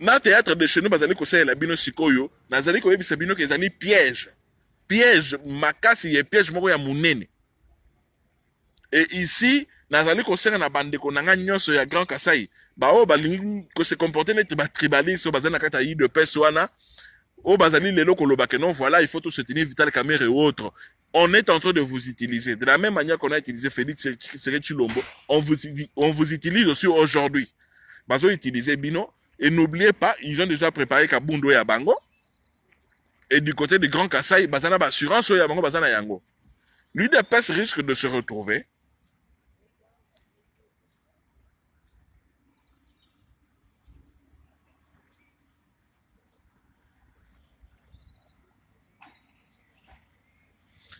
na théâtre de chez nous bazali ko sala la bino sikoyo, nazali ko yebisa bino ke zani piège. Piège makasi ye piège moko ya munene. Et ici, nazali kosenga na bandeko nanga nyonso ya Grand Kasaï, ba o balingi ko se comporter net ba tribalisme bazana kata yi de personne o bazali lelo ko loba que non voilà, il faut tout se tenir Vital Kamerhe et autres. On est en train de vous utiliser de la même manière qu'on a utilisé Félix Tshisekedi Tshilombo, on vous on vous utilise aussi aujourd'hui. Bazo utiliser bino et n'oubliez pas, ils ont déjà préparé kabundo ya bango et du côté du Grand Kasaï, bazana ba assurance ya bango bazana yango. L'U D P S risque de se retrouver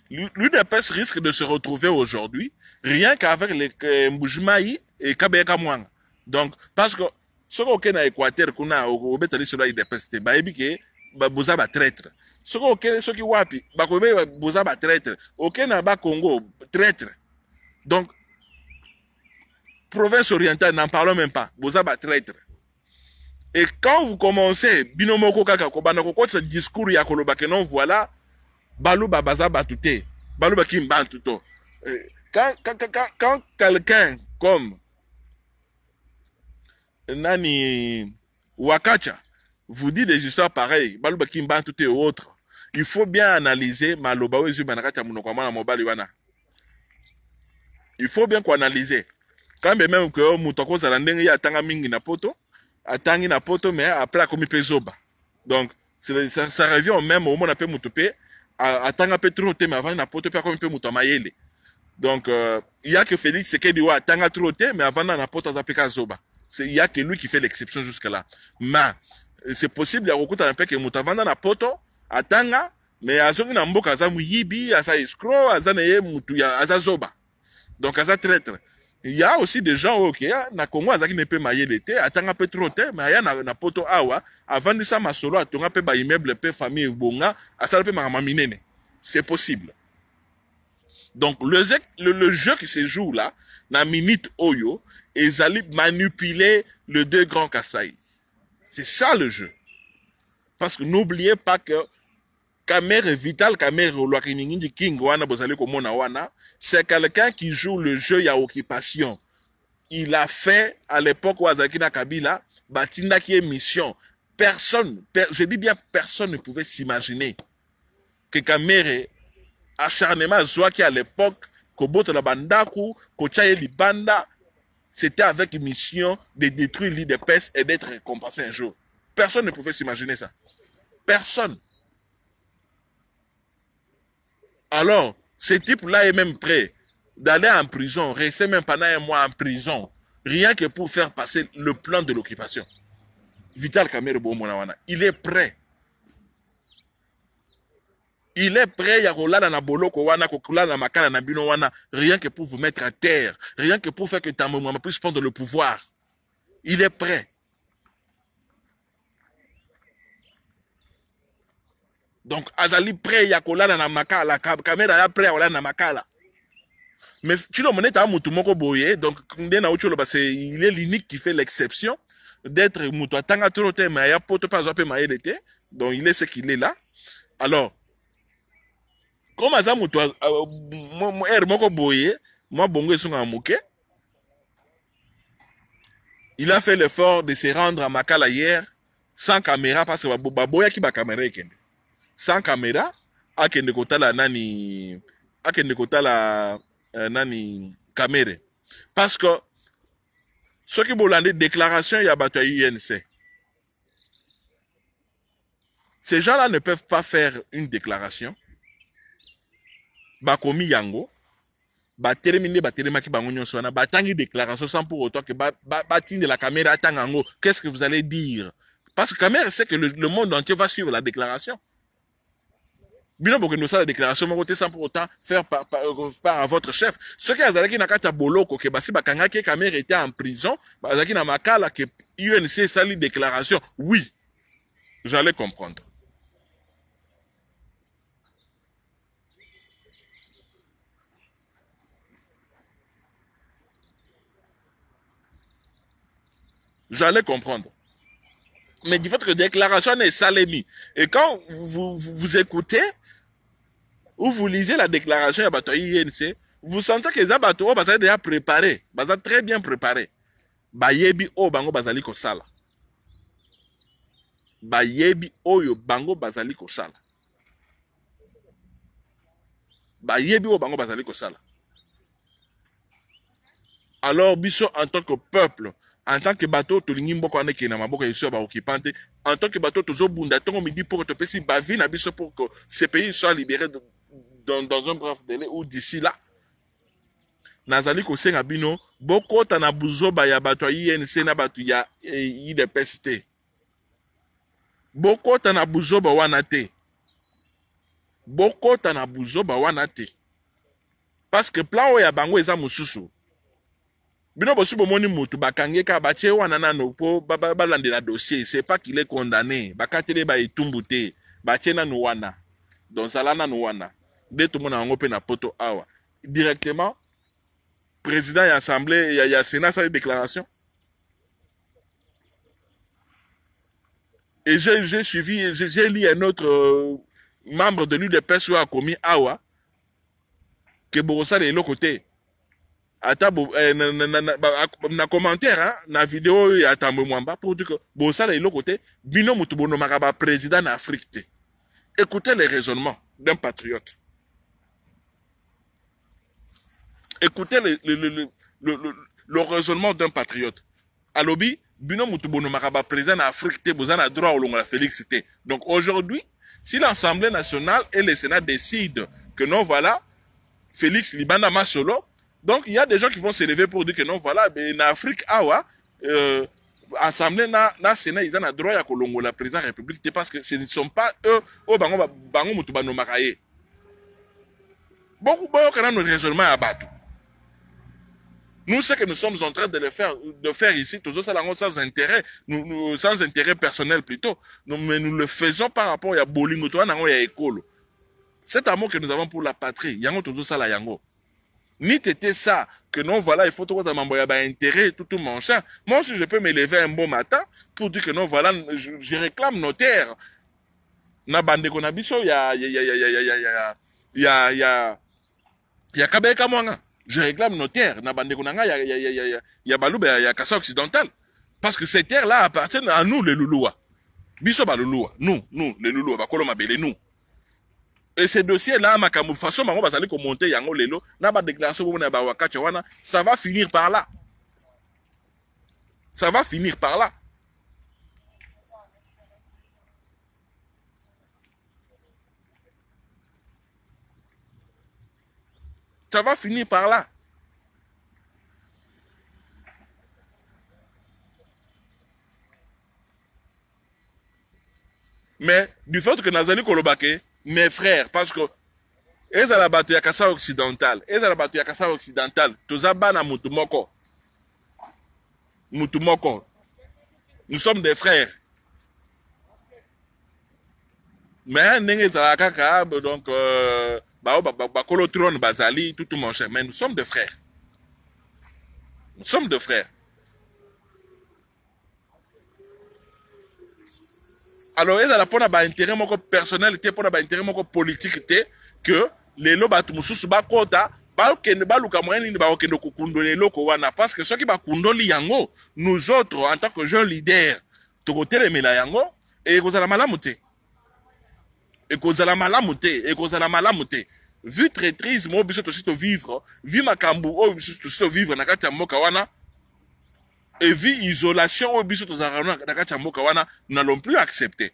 L'U D P S risque de se retrouver aujourd'hui, rien qu'avec les Mbuji-Mayi et Kabeka Mwang. Donc, parce que, ce qu'on a à l'Équateur, qu'on a au Bétali sur l'U D P S, c'est que nous avons traître. Ce qu'on a à Wapi, nous avons traître. Aucun n'a pas Congo, traître. Donc, province orientale, n'en parlons même pas. Nous avons traître. Et quand vous commencez, binomoko kaka, kobanako, ce discours, ya koloba que non, voilà. Balouba baza batute, Balouba qui mbantuto. Quand quand quand quand quelqu'un comme Nani Wakacha vous dit des histoires pareilles, Balouba qui mbantute ou autre, il faut bien analyser maloba ozu banakata munokwama na mobali wana. Il faut bien qu'on analyse. Quand même que mutoko za ndenge ya tanga mingi na poto, atangi na poto mais après comme pezoba. Donc ça, ça revient même au moment appelé mutupe. Attends un peu trop tôt, mais avant n'apporte pas comme un peu moutamayele. Donc, euh, il y a que Félix Tshisekedi wa attends trop tôt, mais avant n'apporte pas un zoba. C'est il y a que lui qui fait l'exception jusque là. Mais c'est possible il y a beaucoup de peu que moutavanda n'apporte attends, mais azongi nambo kaza muyibi, aza escroc, aza neye mutuya, aza zoba. Donc aza traître. Il y a aussi des gens ok, na Congo aza qui ne peut mailler l'été, attends un peu trop tôt, mais aya na poto awa, avant de ça masolo atonga pe ba immeuble pe famille bonga, asala pe mama minene. C'est possible. Donc, le, le, le jeu qui se joue là, na minute oyo, et ils allaient manipuler les deux grands Kasaï. C'est ça le jeu. Parce que n'oubliez pas que Kamerhe, Vital Kamerhe, c'est quelqu'un qui joue le jeu, il y a occupation. Il a fait, à l'époque où Azakina Kabila, Batinda qui est mission. Personne, per, je dis bien personne ne pouvait s'imaginer que Kamerhe, acharnement, Zouaki à l'époque, Kobote la Bandaku, Kochaye Libanda, c'était avec mission de détruire l'île de Peste et d'être récompensé un jour. Personne ne pouvait s'imaginer ça. Personne. Alors, ce type-là est même prêt d'aller en prison, rester même pendant un mois en prison, rien que pour faire passer le plan de l'occupation. Vital Kamerhe Bomonawana, il est prêt. Il est prêt, rien que pour vous mettre à terre, rien que pour faire que ta maman puisse prendre le pouvoir. Il est prêt. Donc, Azali prêt, Yakola na Makala, Kamera prêt, Yakola na Makala. Mais tu l'as mené à Moutoumoko Boye, donc il est l'unique qui fait l'exception d'être Moutou. Tanga Torote, mais il n'y pas Zapé Maïe d'été, donc il est ce qu'il est là. Alors, comme Azam Moutou, Moko Boye, moi Bongo Sunga Mouke, il a fait l'effort de se rendre à Makala hier sans caméra parce que Baboya qui va caméra et sans caméra, à qui ne kota la nani, à qui ne kota la nani caméra. Parce que, ce qui est déclaration, il y a battu à U N C. Ces gens-là ne peuvent pas faire une déclaration. Bakomi yango, ba terminer, ba terminer, ba terminer, ba tangi déclaration sans pour autant que ba batine de la caméra, tangango, qu'est-ce que vous allez dire? Parce que la caméra sait que le, le monde entier va suivre la déclaration. Bien pour que nous ça la déclaration mon côté sans pour autant faire par par, par à votre chef ce qui azalaki na kata boloko ke basi bakanga ke Kamerhe était en prison bazaki na Makala que U N C sali déclaration oui j'allais comprendre j'allais comprendre. Mais votre déclaration est salémie. Et quand vous, vous, vous écoutez, ou vous lisez la déclaration de la I N C, vous sentez que les abattoirs sont déjà préparés. Ils sont très bien préparés. Bayebi o bango bazali ko sala. Bayebi o yo bango bazali ko sala. Bayebi o bango bazali ko sala. Alors, biso en tant que peuple, en tant que bateau, tout le monde connaît que na maboko yesu ba occupante. En tant que bateau, tout zo bunda tongo midi pour te pesi ba vie na biso pour que ces pays soient libérés dans dans un bref délai ou d'ici là. Nazali ko senga bino boko tana buzo ba ya bato I N C na bato ya I D P S T. Boko tana buzo ba wana te. Boko tana buzo ba wana te. Parce que plan o ya bango eza mususu. Bino bosu bomoni mutu bakangeka bache wanana nopo babalandela dossier c'est pas qu'il est condamné bakatele ba etumbuté bache na nuwana donc sala na nuwana de tout mona ngope na poto awa directement président et assemblée ya ya sénat sa déclaration et j'ai j'ai suivi j'ai lu un autre euh, membre de l'U D P S a commis awa que borosa de l'autre côté. Atabo na commentaire hein na vidéo ya Tambo Mwamba pour dire que bon ça les côté bino mutu bono makaba président d'Afrique. Écoutez les raisonnements d'un patriote. Écoutez le le le le le raisonnement d'un patriote. Alobi bino mutu bono makaba président d'Afrique té bozana droit au long la Félix té. Donc aujourd'hui, si l'Assemblée nationale et le Sénat décident que non voilà Félix Libanda Masolo. Donc, il y a des gens qui vont se lever pour dire que non, voilà, en Afrique, awa, euh, assemblée, na, na, Sénat, ils ont le droit à Colongo, la présidente de la République, parce que ce ne sont pas eux, oh, bango, bango, moutubano, maraye. Beaucoup, beaucoup, quand on a nos raisonnements à battre. Nous, ce que nous sommes en train de le faire, de faire ici, tous ça, sans intérêt, nous, nous, sans intérêt personnel plutôt. Nous, mais nous le faisons par rapport à Bolingo, toi, à Écolo. Cet amour que nous avons pour la patrie, yango tout ça la yango. Ni t'étais ça, que non, voilà, il faut tout ça, un intérêt, tout tout mon chat. Moi aussi, je peux me lever un bon matin pour dire que non, voilà, je, je réclame nos terres. Na bande qu'on a biso, il y a, il y a, il y a, il y a, il y a, il y a, il y a Kabeya Kamwanga. Je réclame nos terres. Na bande qu'on a, il y a, il y a, il y a, il y a Balouba, il y a Kasaï Occidental. Parce que ces terres-là appartiennent à nous, les Luluwa. Biso ba Luluwa. Nous, nous, les Luluwa, ba Koloma Bele, nous. Et ces dossiers-là, ma façon, on va aller commenter yango lelo, n'a pas déclaration Wakacha wana, ça va finir par là. Ça va finir par là. Ça va finir par là. Mais du fait que Nazali Kolobake, mes frères, parce que ils ont battu la Kasaï Occidental, ils ont battu la Kasaï Occidental, tous à bana mutumoko, mutumoko. Nous sommes des frères. Mais n'engez à la kakab, donc bah bah bah bah colotron bazali, tout tout mon cher. Mais nous sommes des frères. Nous sommes des frères. Alors, il y a un intérêt personnel, un intérêt politique, que les gens qui sont en train de se parce que ceux qui sont nous autres, en tant que jeunes leaders, nous sommes en train et nous sommes malamuté. Et nous sommes malamuté. Et nous sommes malamuté. Vu traîtrise, nous sommes vivre, vu makambu, nous sommes vivre, dans et vie isolation au biso tozarana nakati mboka wana n'allons plus accepter.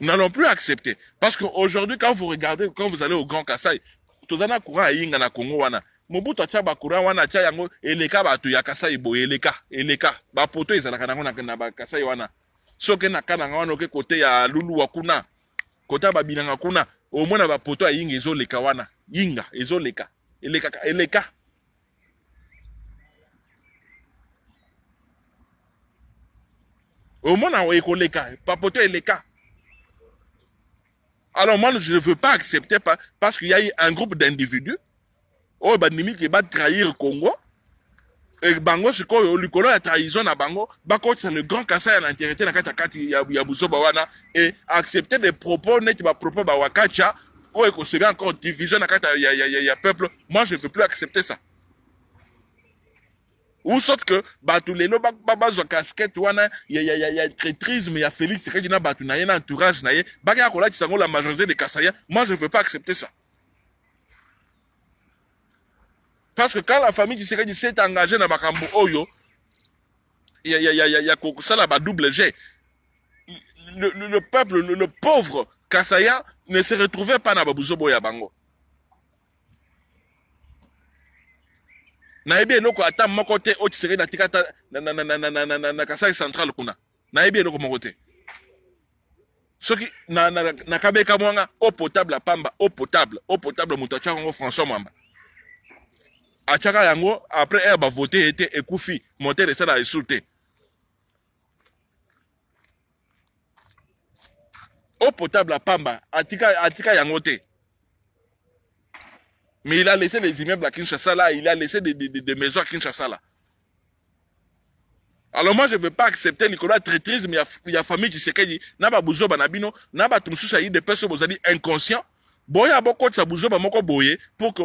N'allons plus accepter parce qu'aujourd'hui quand vous regardez quand vous allez au Grand Kasaï tozana courant ayinga na Congo wana Mobutu acha ba courant wana acha yango eleka batu ya Kasaï boye eleka eleka ba poto ezalaka nango na ba Kasaï wana soke na kana wana oke côté ya Luluwa kuna côté ba bilanga kuna au moins ba poto ayinga ezoleka wana yinga ezoleka eleka eleka au moins, on les cas, papoter les cas. Alors moi, je ne veux pas accepter parce qu'il y a eu un groupe d'individus oh ben limite qui va trahir le Congo et Bango c'est quoi le Congo a trahison à Bango, Bango c'est le Grand Kasaï à l'intérieur de la Katakati Yabuso Bawana et accepter des propos nets par propos Bawakacha oh et qu'on se gagne encore division à Katakati ya peuple. Moi, je ne veux plus accepter ça. Ou sorte que batou lelo babazo casquette wana ya ya ya traîtrise mais ya Félix Tshisekedi na batou na ye na entourage na ye baga kola tisango la majorité des Kasaïens. Moi je ne veux pas accepter ça. Parce que quand la famille Tshisekedi s'est engagée dans makambo oyo ya ya ya ya kokusa la ba double G le, le, le peuple le, le pauvre Kasaïen ne se retrouvait pas na babuzobo ya bango. Naïbé loko ata mokote o tisere na tikata na na na na na na na Kasaï Central kuna. Naïbé loko mokote. Soki na na na kabeka mwanga eau potable pamba eau potable eau potable mutacha ngo François Muamba. Achaka yango après elle va voter était ekufi monter de ça la insulter. Eau potable pamba atika atika yango te. Mais il a laissé les immeubles à Kinshasa là, il a laissé des, des, des maisons à Kinshasa là. Alors moi je ne veux pas accepter Nicolas traîtrise, mais il y a famille qui sait qu'il n'a pas besoin banabino, n'a pas tout ça, il y a des personnes qui sont inconscients. Bon, il y a beaucoup de ça besoin banabino pour que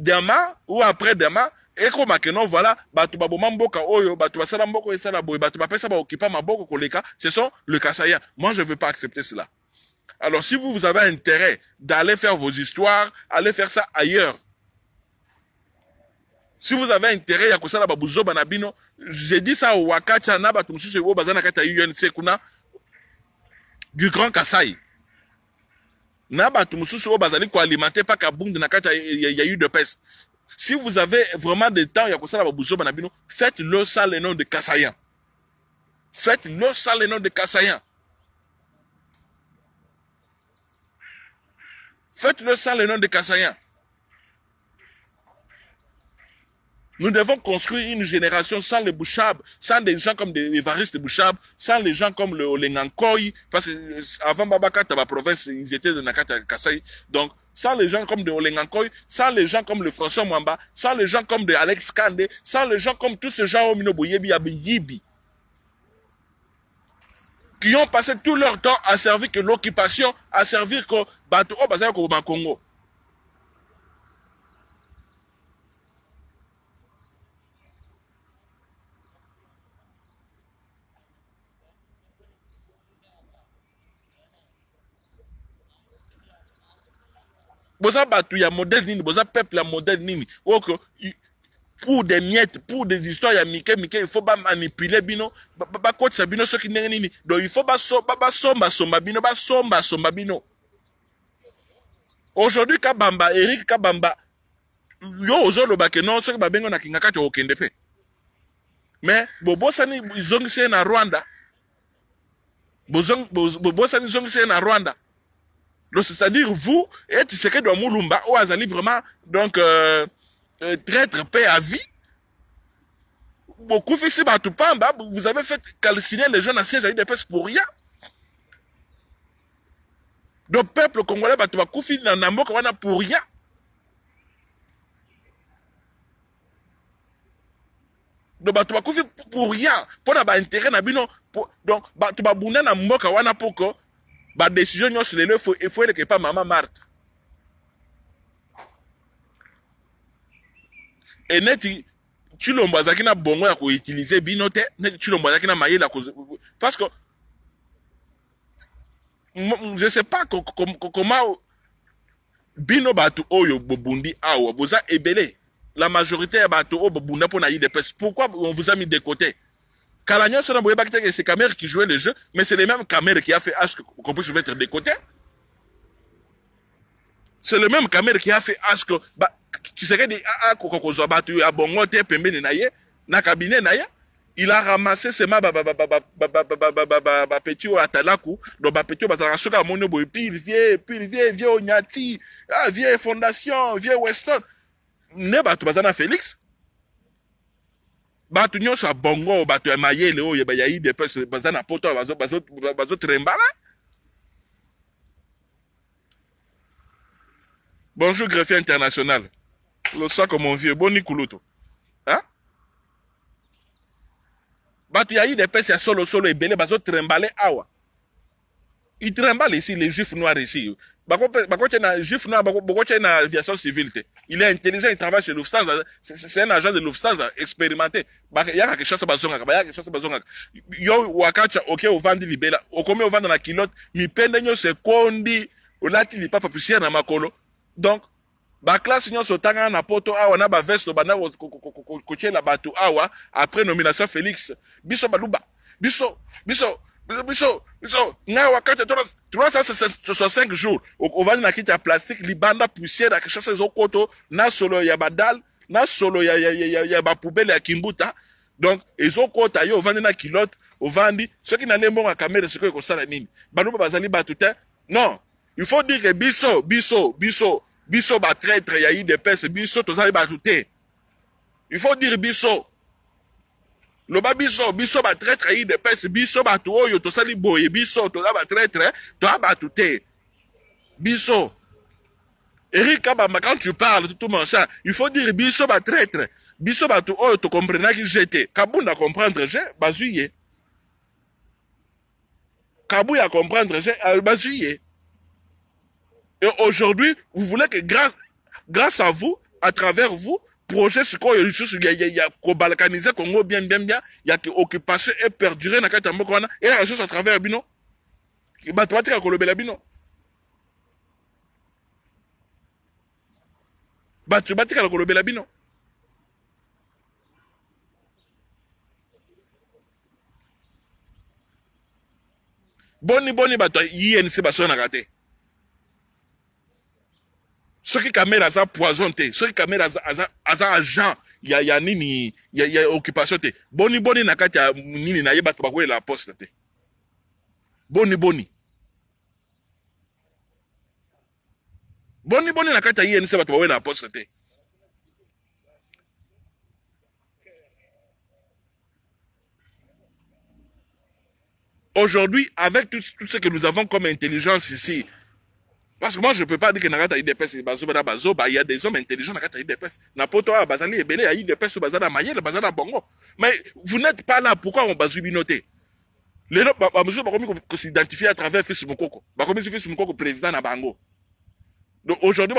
demain ou après demain, et qu'on m'a dit non voilà, batu babomamboka oyo, batu basalamboko et salaboy, batu bapesa ba okipa maboko koleka, ce sont le Kasaïen. Moi je ne veux pas accepter cela. Alors, si vous, vous avez intérêt d'aller faire vos histoires, allez faire ça ailleurs. Si vous avez intérêt, j'ai dit ça au Wakacha, U N C, du Grand Kasaï. Il y a eu de peste. Si vous avez vraiment des temps, faites-le ça le nom de Kasaïen. Faites-le ça le nom de Kasaïen. Faites-le ça le nom de Kasaïen. Nous devons construire une génération sans les Bouchab, sans des gens comme des Évariste Bouchab, sans les gens comme le Olengankoy, parce que avant Babaka, Taba province, ils étaient de Nakata Kasaï. Donc, sans les gens comme de Olengankoy, sans les gens comme le François Muamba, sans les gens comme de Alex Kande, sans les gens comme tous ces gens au Minoboyebi, Abiyibi, qui ont passé tout leur temps à servir que l'occupation, à servir que Bato Obazako Congo. Boza batu ya modèle nini, boza peuple ya modèle nini. Oko pour des miettes, pour des histoires ya mike mike, il faut pas manipuler bino, ba coach sa bino soki ndenge nini. Donc il faut ba somba ba somba somba bino, ba somba somba bino. Aujourd'hui Kabamba, Eric Kabamba yo ozolo ba ke non soki ba bengo na kingaka to okende pe. Mais bobo sani zongise na Rwanda. Bozong bobo sani zongise na Rwanda. Donc, c'est-à-dire, vous, et Tshisekedi doit Moulumba, ou Azali vraiment, donc, euh, euh, traître, paix à vie. Beaucoup fils de Pamba, vous avez fait calciner les jeunes anciens Azali de Pesse pour rien. Donc, peuple congolais, Batouba Koufi, Nambo, qu'on a pour rien. Donc, Batouba Koufi, pour rien. Pour avoir intérêt, Nabino, donc, Batouba Bouna, Nambo, qu'on a pour quoi? Bah décision non sur les lieux, il faut être que pas maman Marthe. Et net tu l'ombaza qui n'a bongo à utiliser binote, net tu l'ombaza qui n'a maillé la cause parce que je sais pas comment bino bato oyo bobundi awa boza ebelé la majorité bato o bobunda pour naïde pes pourquoi on vous a mis de côté. Kalagnon, c'est Kamerhe qui jouait le jeu, mais c'est les mêmes Kamerhe qui a fait H qu'on puisse mettre de côté. C'est le même Kamerhe qui a fait H que tu sais qu'il a qu'on a battu à Bongote, Pembe Naye, na cabinet Naye. Il a ramassé ses mababa petit à Talaku, donc petit à Soka Monobo, puis vieux, puis vieux, vieux Onyati, vieux Fondation, vieux Weston. Ne battu pas Félix. Batu nyonso a bongo, batu ya mayele oyo ya yi depese baza na poto bazo bazo bazo trembala. Bonjour greffier international. Le sac mon vieux boni kuluto. Hein? Batu ya yi depese ya solo solo ebele bazo trembale awa. Il trembale ici les juifs noirs ici. Bako bako tena juif noir bako bako tena aviation civile. Il est intelligent, il travaille chez Lufthansa. C'est un agent de Lufthansa expérimenté. Il y a quelque chose à Bazonga. Il y a quelque chose à Bazonga. Yo Wakacha, ok, on vend libela. On commet on vend dans la kilote. Mi pendegno se kondi. On lati li papa poussière na makolo. Donc, ba classe nyo so tanga na poto awa na ba veste bana coacher la bato awa après nomination Félix. Biso Balouba. Biso biso biso biso biso. Na Wakacha trois cent soixante-cinq jours. On va na kita plastique libanda poussière na quelque chose okoto na solo ya badal na solo ya ya ya ya ba poubelle ya kimbuta. Donc ezokota yo vandi na kilote, ovandi ceux qui n'allaient bon à caméra ce que ko sala nini. Baluba bazali ba tout temps. Non, il faut dire que biso biso biso biso ba traître ya yi de pèse biso tozali ba tout temps. Il faut dire biso le babiso, biso ba traître aïe de pèse, biso ba tout oyo, to sali boye, biso, to la ba traître, to la ba touté. Biso. Eric Kabamba, quand tu parles, tout mon chat, il faut dire biso ba traître, biso ba tout oyo, to comprena qui j'étais. Kabou n'a comprendre, j'ai, bazuye. Kabou n'a comprendre, j'ai, bazuye. Et aujourd'hui, vous voulez que grâce, grâce à vous, à travers vous, projet sur quoi il y a balkanisé Congo bien bien bien il y a que occupation et perdurer na kati amboko wana et la ressource à travers bino ba to batika kolobela bino ba to batika kolobela bino boni boni ba to U N C ba so na kati. Ceux qui caméra ça poisonté, ceux qui caméra ça agent, il y a il y a nini, il y a occupation té. Boni boni na kati ya nini na yeba tobako la poste té. Boni boni. Boni boni na kati ya yeni se batobako la poste té. Aujourd'hui, avec tout, tout ce que nous avons comme intelligence ici, parce que moi, je ne peux pas dire que Nakata I D P S et Bazoba Bazoba, il y a des hommes intelligents Nakata I D P S. Napoto Bazali et Belé, I D P S, Bazana Mayel, Bazana Bongo. Mais vous n'êtes pas là, pourquoi on bazubinoté? Les gens qui s'identifient à travers Fils Moukoko. Fils Moukoko, président Nabango. Donc aujourd'hui,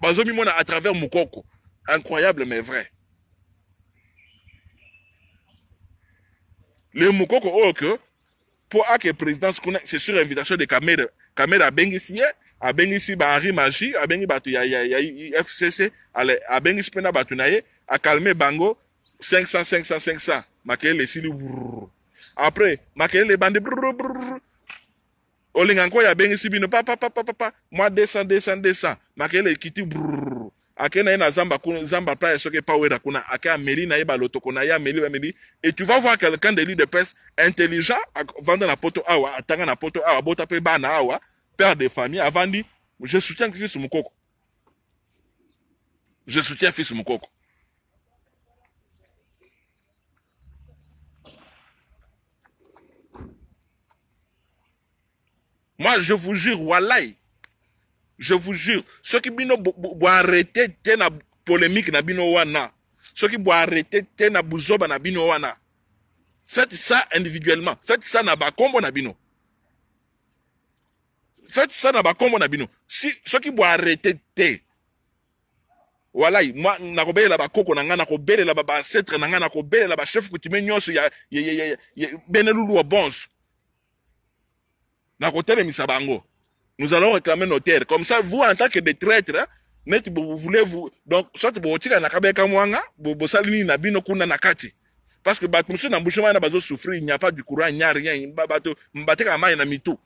Bazobimona à travers Moukoko. Incroyable, mais vrai. Le Moukoko, oh, que, pour que le président, c'est sur invitation de Kamerhe. Kamerhe a bénissé, a bénissé Bahari Magie, a bénissé Batu Yayayi, F C C, a bénissé Pena Batunaye, a calmé Bango, cinq cents, cinq cents, cinq cents. Makele les Sili, après, Makele les bandes, brrr, brrr. Olinganko, a bénissé Bino, papa, papa, papa, moi, deux cents, deux cents, deux cents. Makele les Kiti, brrr. Et tu vas voir quelqu'un de l'I D P S intelligent, vendant la poto awa, attendant la poto awa, botape bana awa, père de famille, avant dit, je soutiens Fils Moukoko. Je soutiens Fils Moukoko. Moi, je vous jure, wallahi. Je vous jure, ceux qui ont arrêté la polémique, ceux qui ont arrêté la bouzoba, faites ça individuellement. Faites ça dans le combo. Faites ça dans le combo. Si ceux qui ont arrêté, voilà, moi, na kobele la bakoko na ngana kobele la baba ancêtre na ngana kobele la ba chef kutimenyo so ya benelulu bonso. Na kotele misabango. Nous allons réclamer nos terres. Comme ça, vous, en tant que des traîtres, hein, vous voulez vous. Donc, soit vous tirez la cabeka moanga, vous salini na bino kuna nakati. Parce que Batmoussou n'a bouchement n'a pas souffrir, il n'y a pas du courant, il n'y a rien, il n'y a pas de battre à maï na mitou.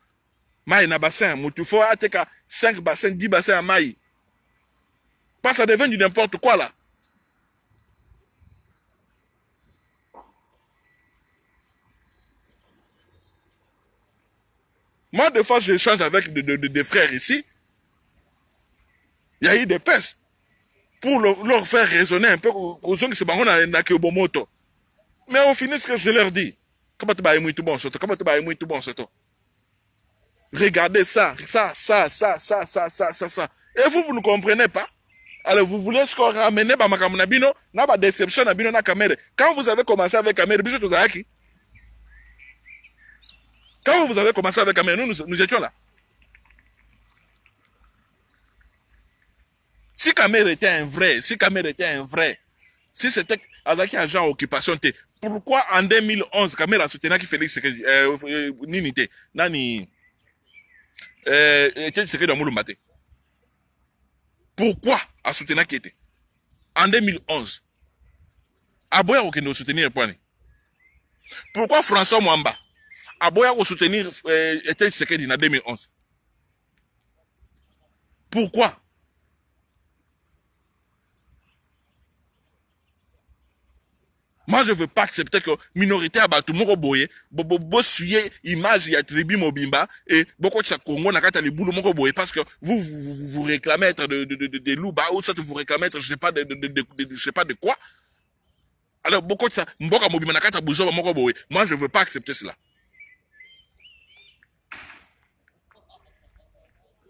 Maï na bassin, moutufo a teka cinq bassins, dix bassins à maï. Pas ça devient du n'importe quoi là. Moi, des fois, j'échange avec des de, de, de frères ici. Il y a eu des pestes. Pour le, leur faire raisonner un peu, aux gens qui se battent, on a un bon moto. Mais au final, ce que je leur dis, comment tu vas aimer tout bon, surtout, comment tu vas aimer tout bon, surtout. Regardez ça, ça, ça, ça, ça, ça, ça, ça, ça. Et vous, vous ne comprenez pas. Alors, vous voulez ce qu'on ramène, bah, ma camonabino, n'a pas déception, n'a pas caméra. Quand vous avez commencé avec caméra, bisous, tout à qui? Quand vous avez commencé avec Kamerhe, nous, nous, nous étions là. Si Kamerhe était un vrai, si Kamerhe était un vrai, si c'était Azaki agent occupation, pourquoi en deux mille onze, Kamerhe a soutenu que Félix Tshisekedi, euh, Nini, Nani, euh, Étienne Tshisekedi dans Mouloumate. Pourquoi a soutenu qu'il était en deux mille onze? Aboya ou qui nous soutenir point. Pourquoi François Muamba? Aboya pour soutenir Étienne Tshisekedi en deux mille onze. Pourquoi? Moi, je ne veux pas accepter que minorité à Batumoro Boye, Bobo Bosuye, image et attribue Mobimba, et beaucoup de Congo n'a qu'à les boules Moro Boye, parce que vous vous réclamez être de Luba, ou ça vous réclamez être, je ne sais pas de quoi. Alors, beaucoup de ça, Mboka Mobimba n'a qu'à Bouzoba Moro Boye. Moi, je ne veux pas accepter cela.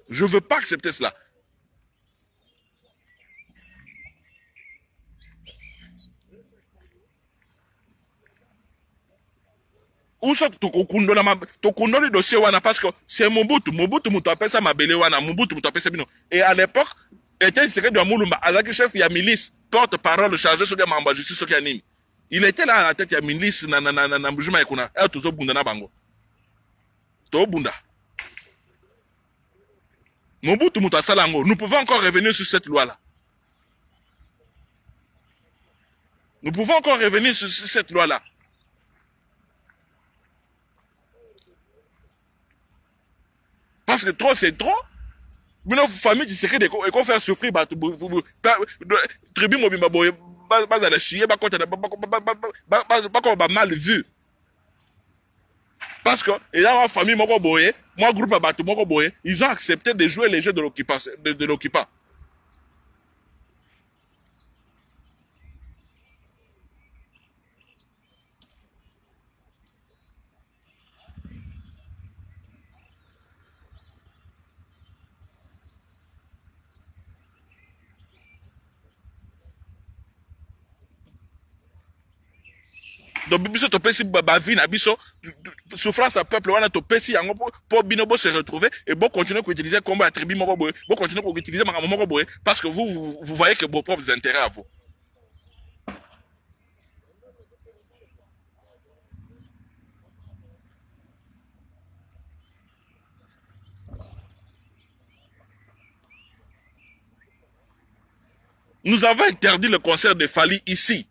Je ne veux pas accepter cela. Où ça tu condamnes le dossier wana parce que c'est Mobutu, Mobutu m'a appelé ça Mabele wana, Mobutu m'a appelé ça Bino. Et à l'époque, Étienne Tshisekedi de Moulumba, Azaki chef il y a milice, porte-parole chargé sur des membres de justice qui anime. Il était là à la tête il y a milice na na na na Mbuji-Mayi kuna, elle tozo bunda na bango. To bunda. Nous pouvons encore revenir sur cette loi-là. Nous pouvons encore revenir sur cette loi-là. Parce que trop, c'est trop. Mais nos familles du secret et qu'on fait souffrir, tribu mobile, pas mal vu. Parce que, et là, ma famille, mon boye, mon groupe à Batou, mon boye, ils ont accepté de jouer les jeux de l'occupant. Donc biso to pesi ba vie na biso souffrance à peuple wana to pesi yango pour binobo se retrouver et bon continuer à utiliser combat attribué moko boye, bon continuer à utiliser makambo moko boye parce que vous vous, vous voyez que vos propres intérêts à vous. Nous avons interdit le concert de Fally ici,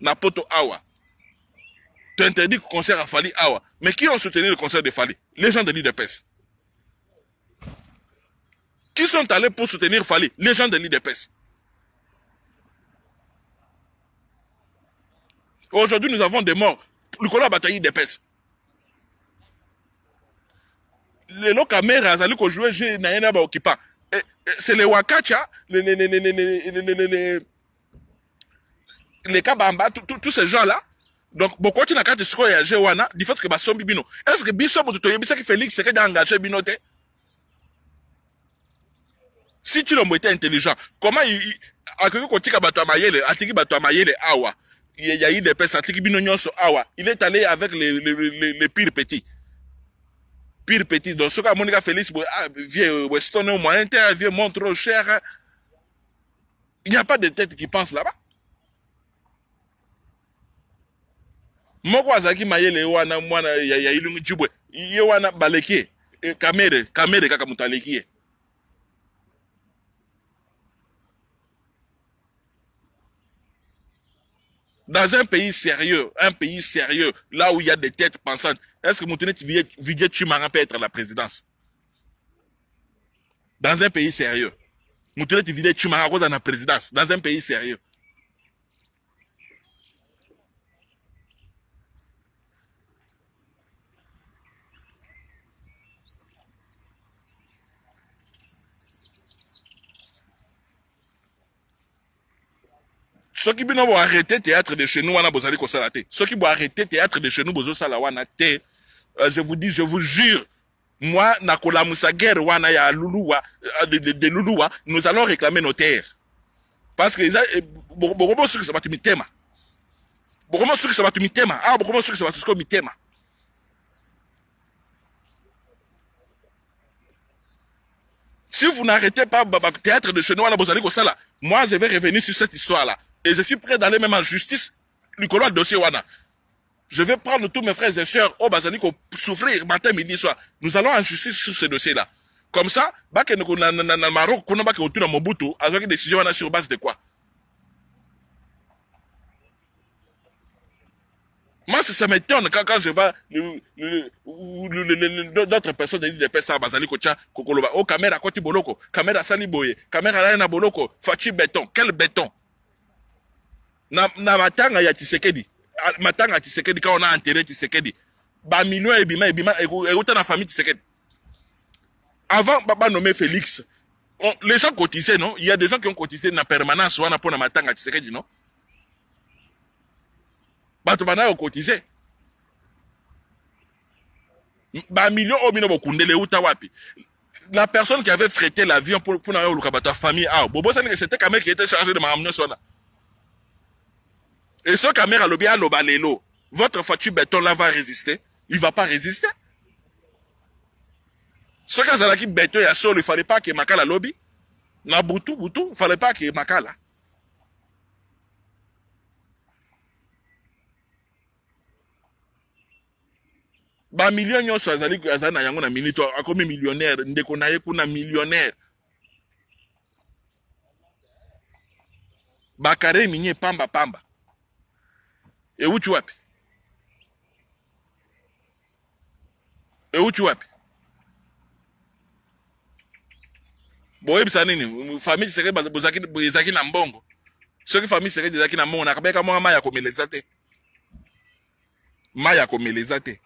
na Poto Awa. Tu interdis le concert à Fally Awa. Mais qui ont soutenu le concert de Fally? Les gens de l'I D P S. Qui sont allés pour soutenir Fally? Les gens de l'I D P S. Aujourd'hui, nous avons des morts. Le Nicolas Bataille I D P S. Les locamères, Azali, qu'on jouait, j'ai n'ayana ba okipa. C'est les Wakacha, les, les, les, les, les, les, les, les Kabamba, tous ces gens-là. Donc, pourquoi tu n'as qu'à te scorer à Jewana, du fait que Basson Bibino. Est-ce que Bissom ou Toyobisa qui Félix serait d'engager Binoté? Si tu l'as été intelligent, comment il. À que tu as Batoamayele, à Tiki Batoamayele, Awa, il y a eu des personnes, à Tiki Binonion, Awa, il est allé avec les, les, les, les pires petits. Pire petit. Donc, ce qu'a Monica Félix, vieux Weston, moyen terre, vieux montre cher. Il n'y a pas de tête qui pense là-bas. Moko Azaki Mayele, Wana, Mwana, Yailum Djibwe, Yoana Baleke, Kamere, Kamere Kakamutaleki. Dans un pays sérieux, un pays sérieux, là où il y a des têtes pensantes, est-ce que Moutonet Vidier Tshimara peut être à la présidence? Dans un pays sérieux. Moutonet Vidier Tshimara est à la présidence. Dans un pays sérieux. Ceux qui vont arrêter le théâtre de chez nous, ceux qui vont arrêter le théâtre de chez nous, je vous dis, je vous jure, moi, de Luluwa, nous allons réclamer nos terres. Parce que si vous n'arrêtez pas le théâtre de chez nous, moi, je vais revenir sur cette histoire-là. Et je suis prêt d'aller même en justice, le colloir dossier Wana. Je vais prendre tous mes frères et sœurs au Bazani pour souffrir matin, midi, soir. Nous allons en justice sur ce dossier-là. Comme ça, le Maroc, on va autour de Mobutu, avec une décision sur base de quoi? Moi, ça m'étonne quand, quand je vois d'autres personnes de l'I D P S à Bazali Kocha, Kokoloba, oh, caméra Koti Boloko, caméra Sani Boye, caméra Raina Boloko, Fachi Béton, quel béton? Na na matanga ya Tshisekedi, matanga Tshisekedi quand on a enterré Tshisekedi, ba millions et bima et bima et autant la famille Tshisekedi. Avant papa nommé Félix, on, les gens cotisaient non, il y a des gens qui ont cotisé na permanence ou na pour na matanga Tshisekedi non. Ba tu bana ont cotisé. Ba millions au bino bokundele utawapi. La personne qui avait frété l'avion pour pour na lukabata famille a, bobo ça c'était quand même qui était chargé de m'amener sur là. Et ce caméra lobby à l'obalelo, votre fatu béton là va résister, il va pas résister. Ce cas là qui béton y a sol, il fallait pas que Makala lobby, na Butu Butu, il fallait pas que Makala. Bah millions y ont sur Azali, Azali na yango na minute, à combien millionnaire, ndekonaye kuna millionnaire. Bah carré minier pamba pamba. Et où tu vois? Et où tu vois? Bon, et puis ça n'est famille serait basée sur les Zaki Nambongo. Ce que famille serait des Zaki Nambongo, on a bien comment Maya comme les athées. Maya comme les athées.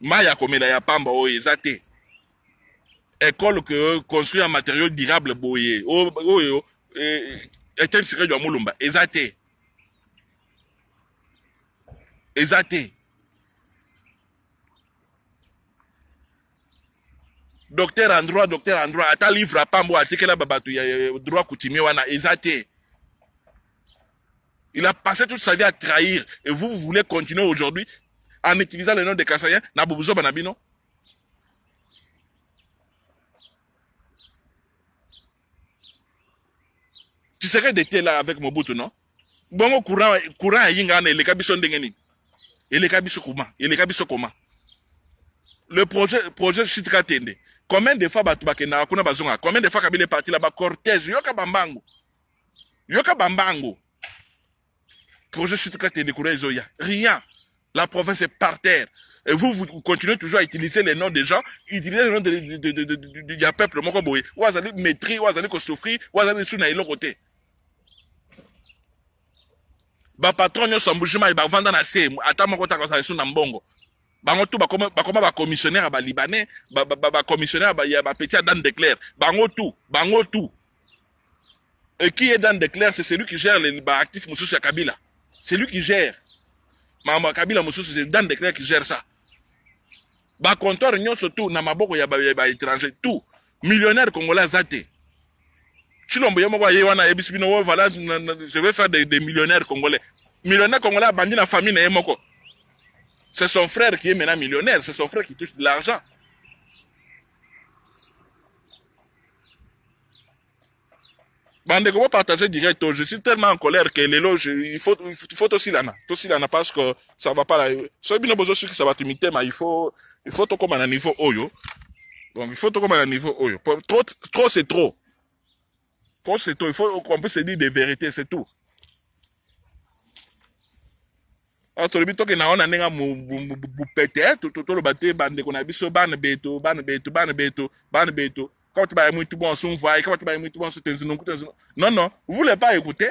Maya comme les Yapamba ou les athées. École que construit en matériaux durables boyé. Oh, oh, oh. Étienne Tshisekedi doit moulumba. Ezaté. Ezaté. Docteur en droit, docteur en droit. Ata livre à Pambo, article là, babatou, droit coutumier, wana. Ezaté. Il a passé toute sa vie à trahir. Et vous, vous voulez continuer aujourd'hui en utilisant le nom des Kasaïens, Nabubuzo Banabino? Tu serais d'été là avec Mobutu, non? Bon, courant, courant, les Kabissons d'Engeni. Et les Kabissons Kouma. Et les Kabissons Kouma. Le projet, projet Chitra Tende. Combien de fois Batubakena, Kuna Bazonga? Combien de fois Kabila est parti là-bas? Cortège, Yoka Bambango. Yoka Bambango. Projet Chitra Tende, Koura Zoya. Rien. La province est par terre. Et vous, vous continuez toujours à utiliser les noms des gens, utiliser les noms du peuple Mokoboé. Ou à Zali Métri, ou à Zali Kosofri, ou à Zali Sounaïlo Koté. Ba patron yon Mbuji-Mayi ba vanda na se ata moko ta ka salesu na mbongo bango tout ba koma ba commissionnaire ba libanais ba ba commissionnaire ba ya ba petit Adam Declerc bango tout bango tout et qui est Dan Declerc c'est celui qui gère les ba actifs Moussou ya Kabila c'est lui qui gère mama Kabila Moussou c'est Dan Declerc qui gère ça ba compteur nyon surtout na maboko ya ba étranger tout millionnaire congolais zate. Je vais faire des, des millionnaires congolais. Millionnaire congolais a bandit la famille. C'est son frère qui est maintenant millionnaire. C'est son frère qui touche de l'argent. Je suis tellement en colère que les loges, il faut, il faut aussi l'ana. Parce que ça ne va pas. Il faut il faut tout comme à un niveau Oyo. Donc il faut tout comme à un niveau Oyo. Trop, trop c'est trop. C'est tout. Il faut qu'on puisse se dire des vérités, c'est tout. Alors, tout le monde qui n'a pas été boupété, tout le monde bande qu'on a vu sur ban beto, ban beto, ban beto, ban beto. Quand tu vas tout bon, son voix, quand tu vas tout bon, son non, non, vous voulez pas écouter.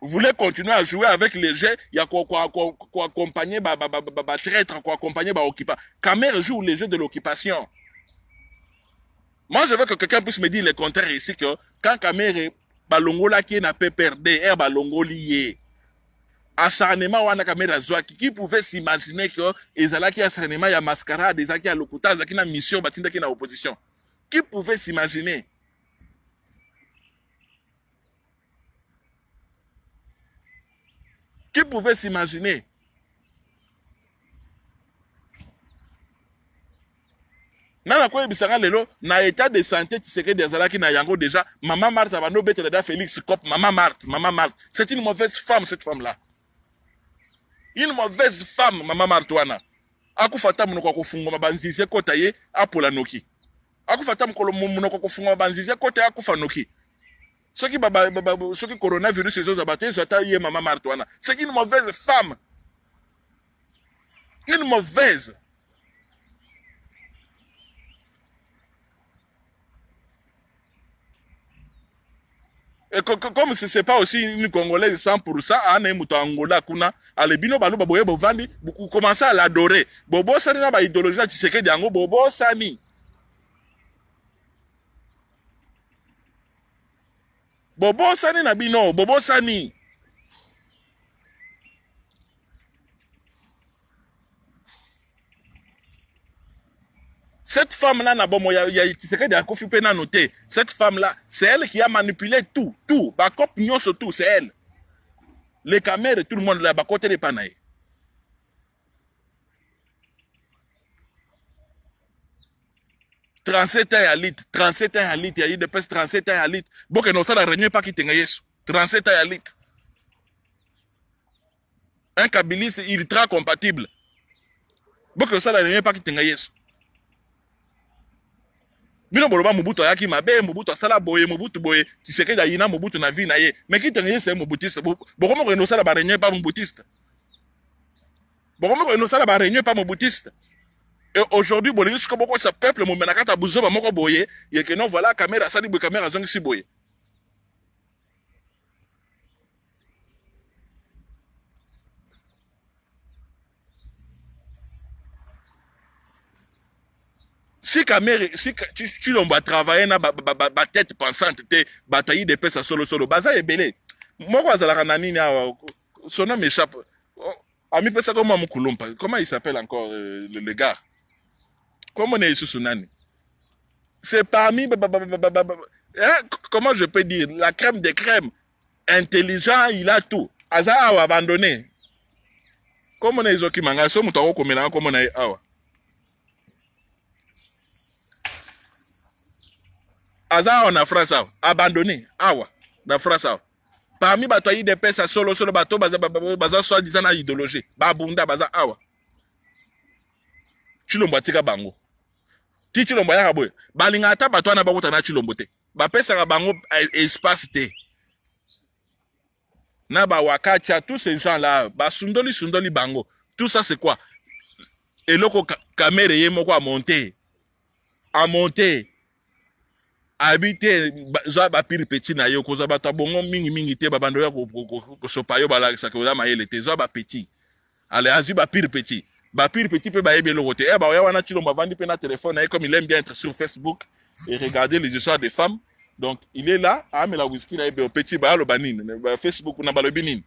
Vous voulez continuer à jouer avec les jets, il y a quoi, quoi, quoi, quoi, accompagner, bah, bah, bah, bah, bah, traître, quoi, accompagner, bah, occupant. Kamerhe joue les jeux de l'occupation. Moi, je veux que quelqu'un puisse me dire le contraire ici que quand Kamerhe, Balongola qui est na P P R D, et Balongolié, acharnement ou Kamerhe Zouaki, qui pouvait s'imaginer que les alaki acharnement, il y a mascarade, des alaki à l'okuta, des alaki na mission, des alaki na opposition. Qui pouvait s'imaginer? Qui pouvait s'imaginer? Nana quoi bisanga lelo na état de santé Tshisekedi azala ki na yango déjà maman Marthe abano bete da Félix Kop maman Marthe maman Marthe c'est une mauvaise femme cette femme là une mauvaise femme maman Marthe wana akufata munoko kofunga mabanzize kota ye apola noki akufata mukolo munoko kofunga mabanzize kota akufa noki soki baba soki coronavirus ezo zabatez ata ye maman Marthe wana c'est une mauvaise femme une mauvaise. Et comme ce n'est pas aussi une Congolaise cent pour cent, Anne Moutangola Kuna, Alebino Balouba Boye Bovandi, vous commencez à l'adorer. Bobo Sani n'a pas idéologie, tu sais que Diango Bobo Sani. Bobo Sani n'a bino, Bobo Sani. Cette femme-là, cette femme-là, c'est elle qui a manipulé tout, tout. C'est elle. Les caméras, tout le monde là-bas, côté des Panaï. trente-sept ans à l'île, trente-sept ans à l'île, il y a eu des pèses trente-sept ans à l'île. Bon, que nous ça la réunion pas qui tenait trente-sept ans à l'île. Un Kabilis ultra compatible. Bon, que nous ça la réunion pas qui tenait Bino boloba Mobutu ayaki mabe Mobutu asala boye Mobutu boye Tshisekedi ayina Mobutu na vie na ye mais qui tenait c'est Mobutiste bokomo ko enosa la barenier pas Mobutiste bokomo ko enosa la barenier pas Mobutiste et aujourd'hui bolingi ko boko sa peuple mo menaka ta buzo ba moko boye ye que non voilà caméra sali boye caméra zongi si boye Si Kamerhe, si tu, tu l'as travaillé na ba, ba, ba, ba tête pensante, te bataille de paix à solo solo, baza est belé. Moi, quoi, Zalaranani, son nom m'échappe. Ami Pessa, comment Moukoulompa, comment il s'appelle encore euh, le, le gars? Comment on est sous Sunani? C'est parmi, hein, comment je peux dire, la crème des crèmes. intelligent, il a tout. Aza awa abandonné. Comme on a izoki manga, so mutako komela comme on a awa. Aza awa na France awa, abandonné awa na France awa. Parmi bato yi depesa solo solo bato baza baza soit disant na idéologie, babunda baza awa. Chilombo tika bango. Ti chilombo ya kabwe, balingata bato na bakuta na chilombo te. Ba pesa bango espace te. Na ba Wakacha, tous ces gens-là, ba sundoli sundoli bango. Tout ça c'est quoi? Eloko Kamerhe ye moko a monté. A monté. Habité zo ba pire petit na yo ko zo ba to bongo mingi mingi te ba bando ya ko so payo ba la sa ko za ma yele te zo ba petit. Ale azu ba pire petit. Ba pire petit pe ba yebe lo côté. E ba ya wana chilomba vandi pe na téléphone et comme il aime bien être sur Facebook et regarder les histoires des femmes. Donc, il est là, ah, mais la whisky, là, il est petit, bah, le banine, Facebook, on a le banine.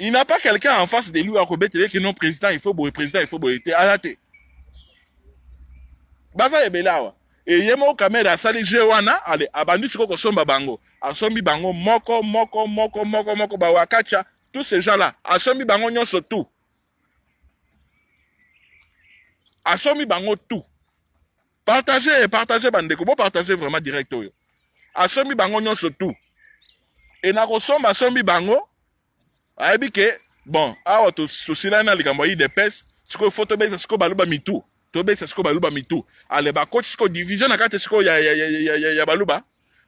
Il n'a pas quelqu'un en face de lui, à Kobe, qui est non président, il faut le président, il faut le arrêter. Baza, il est là, et il y a mon caméra, ça, les Géwana, allez, abandonne, tu vois, somba bango, asombi bango, moko, moko, moko, moko, moko, bah, Wakacha, tous ces gens-là, asombi bango, nyon, tout. Asombi bango, tout. Partagez, partagez, bandeko, bon, partagez vraiment direct, oui. Asombi bango nyon surtout. Et na kosomba asombi bango. Aibi ke bon, awa to sila na likambo yi depes, siko photo base siko baluba mitu. To base siko baluba mitu. Ale ba coach siko division na kate siko ya ya ya ya ya baluba.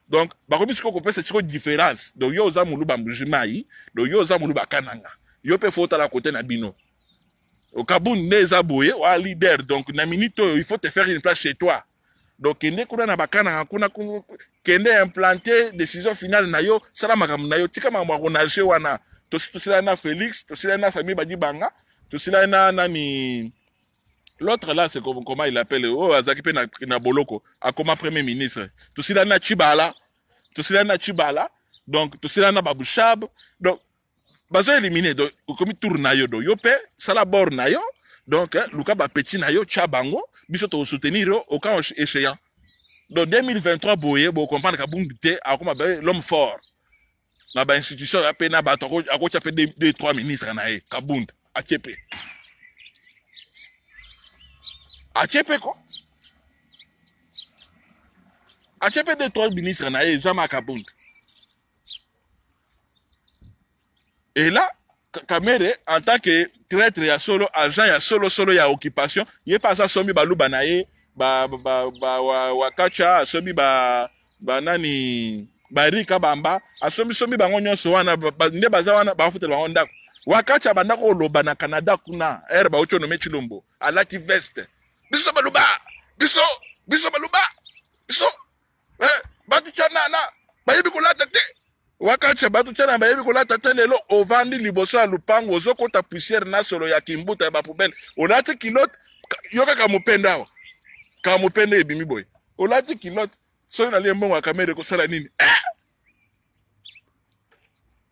Donc ba ko siko ko pesa siko différence. Donc yo za muluba Mbuji-Mayi, donc yo za muluba Kananga. Yo pe fota la côté na bino. Au Kaboun neza boye, wa leader donc na minute il faut te faire une place chez toi. Donc kende kuna na bakana kuna kende implanter décision finale na yo sala makamu na yo tika mamwa na je wana to sila na Félix to sila na Sami Badi Banga to sila na nani l'autre là c'est comment comment il appelle oh Azaki pe na, na boloko a comme premier ministre to sila na Chibala to sila na Chibala donc to sila na Babushab donc bazo éliminer donc comme tour na yo do yo pe sala bor na yo. Donc, hein, Luka ba petit na yo tchabango, biso to soutenir au cas échéant. Donc deux mille vingt-trois boye, bo comprendre ka bungité a comme l'homme fort. Na ba institution a pena ba to a ko tchape deux trois ministres na e ka bund a tchepe. A tchepe ko? A tchepe deux trois ministres na e jamais ka bund. Et là Kamerhe, en tant que traître, il y a solo, agent, il y a solo, solo, il y a occupation. Il y a pas ça, somi, balouba, nae, ba, ba, ba, wakacha, somi, ba, ba, nani, ba, Eric Kabamba, somi, somi, ba, ngonyon, soana, ba, ne, ba, zawana, ba, foute, ba, onda. Wakacha, ba, nako, loba, na, Canada, kuna, er, ba, ocho, no, me, chilombo, ala, ki, veste. Biso, balouba, biso, biso, balouba, biso, eh, ba, tu, chana, na, ba, yebi, kula, tete. Wakacha batu chana ba yebi kolata telelo ovandi liboso alupango ozo kota poussière na solo ya kimbuta ya ba poubelle olati kilote yoka kamupenda wa kamupenda ebimi boy olati kilote so ina le mbongo Kamerhe ko sala nini eh!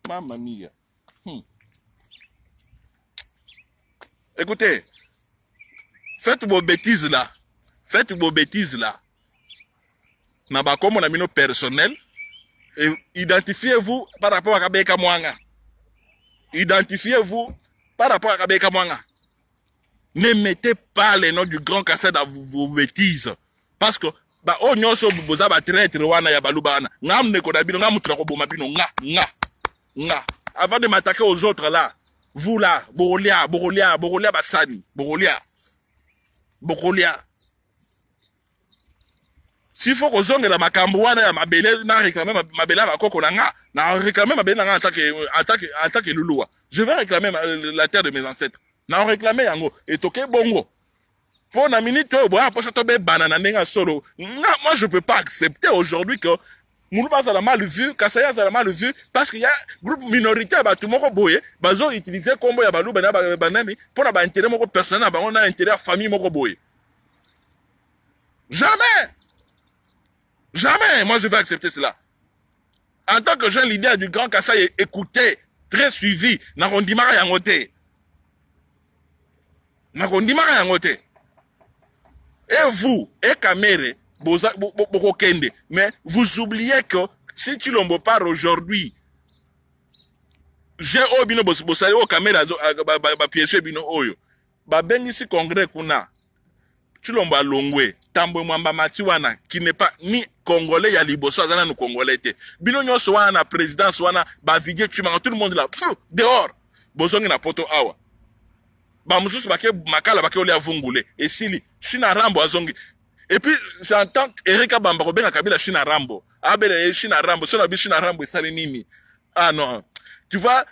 Mama mia hmm. Écoutez, faites vos bêtises là, faites vos bêtises là na ba komo na mino personnel. Identifiez-vous par rapport à Kabeka Mwanga. Identifiez-vous par rapport à Kabeka Mwanga. Ne mettez pas les noms du grand Kassé dans vos bêtises. Parce que, bah, on n'y a pas de traître, wana ya balubana. Ngam ne kodabino, ngam trokobomabino, nga, nga, nga. Avant de m'attaquer aux autres là, vous là, Borolia, Borolia, Borolia Bassani, Borolia, Borolia. S'il faut que zonge la makambouana, ma belle, n'a réclamé ma belle à Kokonanga, n'a réclamé ma belle en attaque et Luluwa. Je vais réclamer la terre de mes ancêtres. N'a réclamé Yango et Toké Bongo. Pour la minute, banana solo. Moi, je ne peux pas accepter aujourd'hui que Moulouba a mal vu, Kassaya a mal vu, parce qu'il y a un groupe minoritaire qui a utilisé Kombo et Balou Banami pour avoir intérêt personnel, on a intérêt à la famille Mokoboye. Jamais! Jamais, moi je vais accepter cela. En tant que jeune leader du Grand Kasaï, écouté, très suivi, Narondimara Yangote. Narondimara Yangote. Et vous, et Kamerhe, mais vous oubliez que si Chilombo part aujourd'hui, j'ai au bino bosso bosso au caméra ba ba ba pièce bino oyo ba bengisi congrès kuna Chilomba Longwe Tambo Mwamba Matiwana qui n'est pas ni congolais ya liboso azana no congolais te bino nyonso wana présidence wana ba vigue tu tout le monde là dehors bozongi na poto awa ba mususu ba ke makala ba ke ole avungule et sili China Rambo azongi et puis j'entends Eric Kabamba ko benga Kabila China Rambo abele China Rambo so na bi China Rambo sale nini ah non tu vois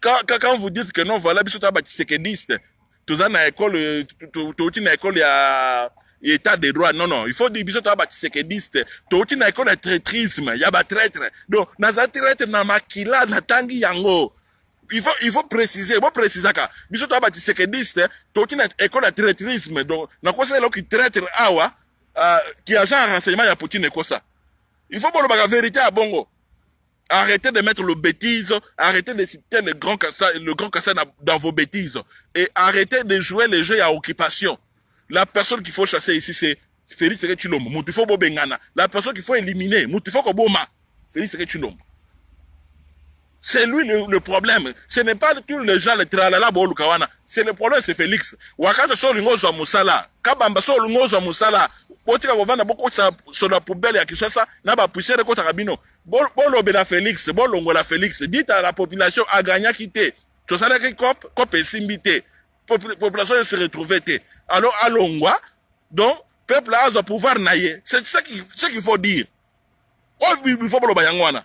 quand quand vous dites que non voilà biso ta ba tshisekediste tous à l'école, tous à l'école, il y a état des droits. Non, non, il faut dire que tu as un tshisekidiste. Tous à l'école, il y a traîtrisme, il y a un traître. Donc, dans un traître, dans Makila, dans Tangi Yango, il faut, il faut préciser, il faut préciser que tu as un tshisekidiste, tous à l'école, il y a traîtrisme. Donc, dans quoi c'est là qui traître, awa, qui a un renseignement, il y a Poutine et quoi ça. Il faut que la vérité à Bongo. Arrêtez de mettre le bêtise, arrêtez de citer le grand Kasaï, le grand Kasaï dans vos bêtises. Et arrêtez de jouer les jeux à occupation. La personne qu'il faut chasser ici, c'est Félix Tshisekedi. Moutifo Bobengana. La personne qu'il faut éliminer, Moutifo Koboma. Félix Tshisekedi. C'est lui le, le problème. Ce n'est pas tous les gens, les tralala, bolukawana. C'est le problème, c'est Félix. Wakacha solungozo à Moussala. Kabamba solungozo à Moussala. Botika Govana, beaucoup sur la poubelle à Kinshasa, n'a pas poussé le côté Rabino. Bon, bon, ben, Félix, bon, l'ongo la Félix, dites à la population, à gagner, quitter. Tout ça, c'est cop, cop et simbité. Population se retrouvait. Alors, à l'ongoa, donc, peuple a le pouvoir nailler. C'est ça qu'il qu'il faut dire. Oh, il faut bon, le bayangwana.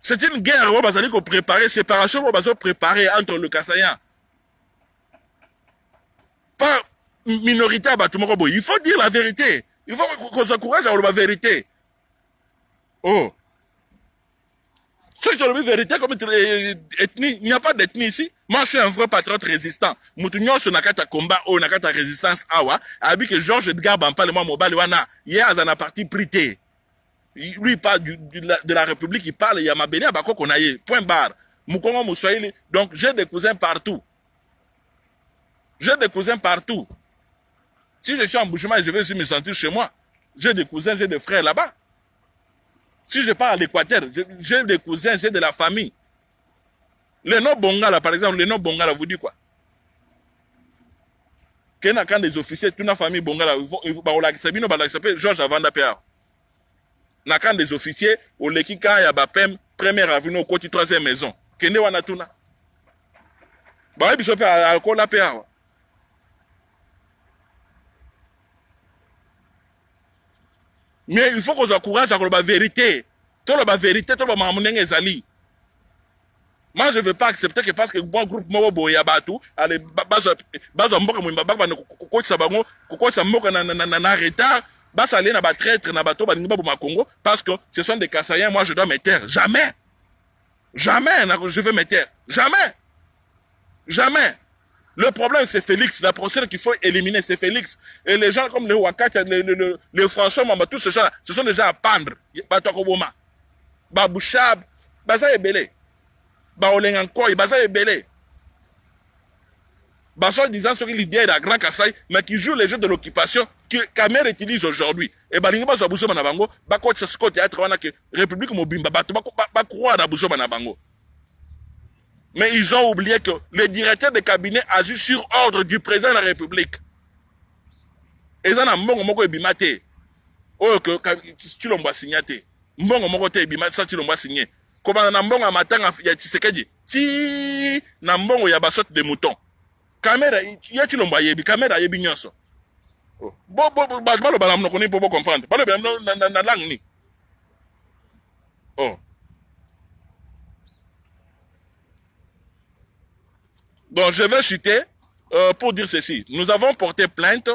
C'est une guerre, on va préparer, séparation, on va préparer entre le Kasaïen. Pas minorité à Batumorobo. Il faut dire la vérité. Il faut qu'on s'encourage à la vérité. Oh. Ceux qui ont la vérité comme ethnie, il n'y a pas d'ethnie ici. Moi, je suis un vrai patriote résistant. Moutounion, c'est un combat, on a une résistance. Awa, avec Georges Edgar Bompali, moi, mobile, wana. Hier, on a parti prité. Lui, il parle de la République, il parle, il y a ma béné, bako qu'on aille. Point barre. Moukongo, Moussoïli. Donc, j'ai des cousins partout. J'ai des cousins partout. Si je suis en Mbuji-Mayi, je vais aussi me sentir chez moi. J'ai des cousins, j'ai des frères là-bas. Si je pars à l'Équateur, j'ai des cousins, j'ai de la famille. Le nom Bongala, par exemple, le nom Bongala, vous dit quoi? Quand des officiers, toute la famille Bongala, ils vont au lac Sabino, au lac Sabino, Georges Avanda Péa. Quand des officiers, au Lekika, à Bapem, première avenue, au côté troisième maison. Qu'est-ce que vous avez? Bah, ils sont à la cour la Péa. Mais il faut qu'on s'encourage à la vérité. Tout la vérité, tout le monde. Moi, je ne veux pas accepter que parce que mon groupe Mobo et Abatou, allez, base, base, mboka, mouimba, baba, koko, sabango, koko, samoka, nanana, retard, base, allez, naba, traître, nabato, banimba, bouma, Congo, parce que ce sont des Kasaïens, moi, je dois me taire. Jamais. Jamais, je veux me taire. Jamais. Jamais. Le problème, c'est Félix. La procédure qu'il faut éliminer, c'est Félix. Et les gens comme le Wakacha, le, le, le, le François Muamba, tous ces gens-là, ce sont des gens à pendre. Batokoboma, Babouchab, Baza Ebele, Baolengankoy, Baza Ebele. Baza disant ce qu'il y a dans Grand Kasaï, mais qui joue les jeux de l'occupation que Kamerhe utilise aujourd'hui. Et Balinga Zabouso Manabango, Bakocha Scott Théâtre, République Mobimba, Bakroa Zabouso Manabango. Mais ils ont oublié que le directeur de cabinet agit sur ordre du président de la République. Et ils ont un bon mot bimaté. Oh, que tu l'as signé. Bon mot bimaté, ça tu l'as signé. Comment on a un bon à matin, il y a Tshisekedi. Si, n'a bon, il y a basotte de mouton. Caméra, il y a tu l'as signé. Caméra, il y a bignon. Bon, bon, bon, bon, bon, bon, bon, bon, bon, bon, bon, comprendre. Bon, bon, bon, bon, bon, bon, bon, Donc, je vais chuter euh, pour dire ceci. Nous avons porté plainte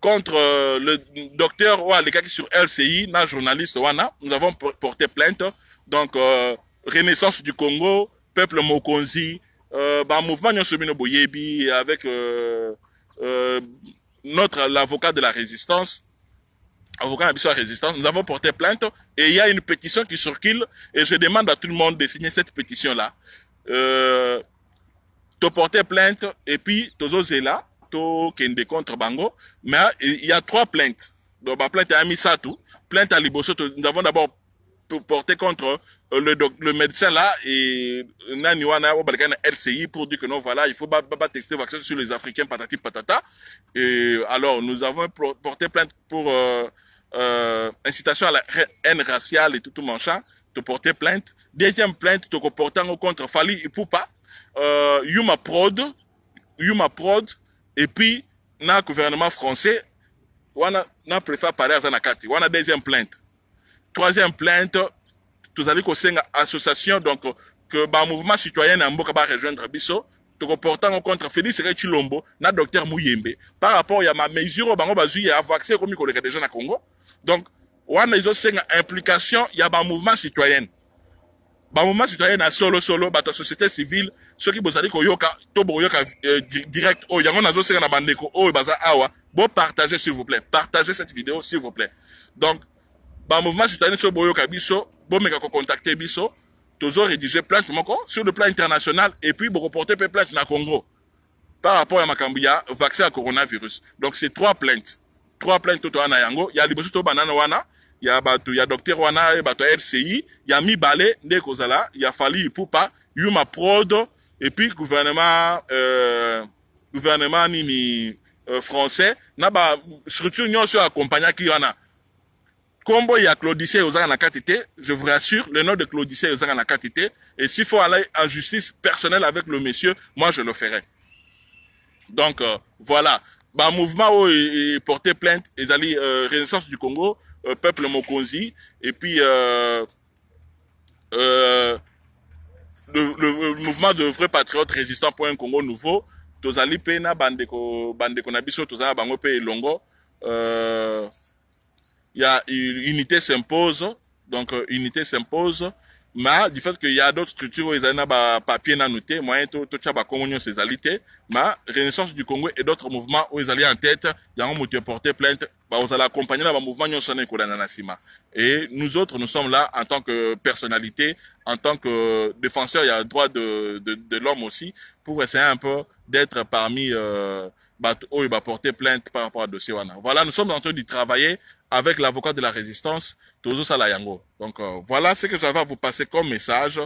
contre euh, le docteur Oualekaki sur L C I, la journaliste Wana. Nous avons porté plainte. Donc, euh, Renaissance du Congo, peuple mokonzi euh ba mouvement nyonso bino boyebi avec euh, euh, notre l'avocat de la résistance avocat de la résistance, nous avons porté plainte et il y a une pétition qui circule et je demande à tout le monde de signer cette pétition là. Euh tu porter plainte et puis tozozela to kende contre bango mais il y a trois plaintes. Donc la plainte à Misatu, plainte à Liboso, nous avons d'abord porté contre le, doc, le médecin là et Naniwana au L C I pour dire que non voilà il faut pas tester vaccin sur les Africains patati patata. Et alors nous avons porté plainte pour euh, euh, incitation à la haine raciale et tout tout machin, de porter plainte. Deuxième plainte de portant contre Fally Ipupa, euh, Yuma Prod, Yuma Prod et puis na gouvernement français wana na préfère parler à Zanakati. Wana deuxième plainte. Troisième plainte, vous avez qu'au une association donc que ba mouvement citoyen en mboka ba rejoindre biso to portant contre Félix Tshilombo na docteur Mouyembe par rapport ya ma mesure bango bazui ya vaccin comme ko le des gens na Congo. Donc wana izo senga implication ya ba mouvement citoyen. Ba mouvement citoyen na solo solo ba société civile ceux qui bozali ko yoka to boyoka direct o yango na zo senga na bandeko o baza awa bo partager s'il vous plaît, partagez cette vidéo s'il vous plaît. Donc ba mouvement citoyen so boyoka biso bon, mais quand contacté Bisso, tous ont rédigé plainte sur le plan international et puis pour reporter plainte na Congo par rapport à Makambia, vaccin à coronavirus. Donc c'est trois plaintes, trois plaintes tout à Nayango. Il y a Libosuto Banana Wana, il y a Bato, il y a Docteur Wana et Bato L C I, il y a Mibale Nekozala, il y a Fally Ipupa, Yuma Prod et puis gouvernement euh, gouvernement nini euh, français. Na ba structure nyon sur accompagner qui wana. Combo ya Claudicé Ozanga na Katité, je vous rassure, le nom de Claudicé Ozanga na Katité, et s'il faut aller en justice personnelle avec le monsieur, moi je le ferai. Donc euh, voilà, bah mouvement où il portait plainte, ils allaient euh, Renaissance du Congo, euh, peuple Mokonzi, et puis euh, euh, le, le, le mouvement de vrais patriotes résistants pour un Congo nouveau, tous allaient pena bandeko bandeko na biso tous allaient bango pe longo. Euh, Il y a unité s'impose, donc euh, unité s'impose, mais du fait qu'il y a d'autres structures où ils ont un papier à noter, moyen tout tout ça va communion ces alités, mais Renaissance du Congo et d'autres mouvements où ils allaient en tête, ils ont porté plainte, bah on allait accompagner le mouvement Nyonsane Kodananasima. Et nous autres, nous sommes là en tant que personnalité, en tant que défenseurs, il y a le droit de de, de l'homme aussi, pour essayer un peu d'être parmi euh, bah où il va porter plainte par rapport à dossier wana. Voilà, nous sommes en train d'y travailler avec l'avocat de la résistance, Tozo Salayango. Donc euh, voilà ce que j'avais à vous passer comme message.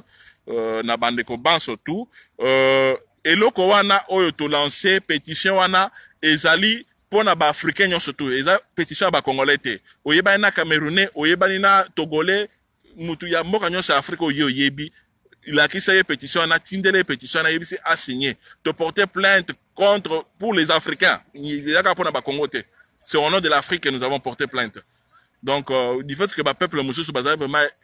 Euh, na bandeko ban surtout. Euh, eloko wana oyo to lancer pétition wana ezali pona ba africain nyon surtout. Eza pétition ba congolais té. Oyeba na camerounais, oyeba na togolais, mutu ya mboka nyon sa Afrique oyo yebi. La kisa ye pétition na tindele pétition na yebi c'est à signer. Te porter plainte contre pour les africains. Yaka pona ba Congo té. C'est au nom de l'Afrique que nous avons porté plainte. Donc, euh, du fait que le peuple Moussou Soubazar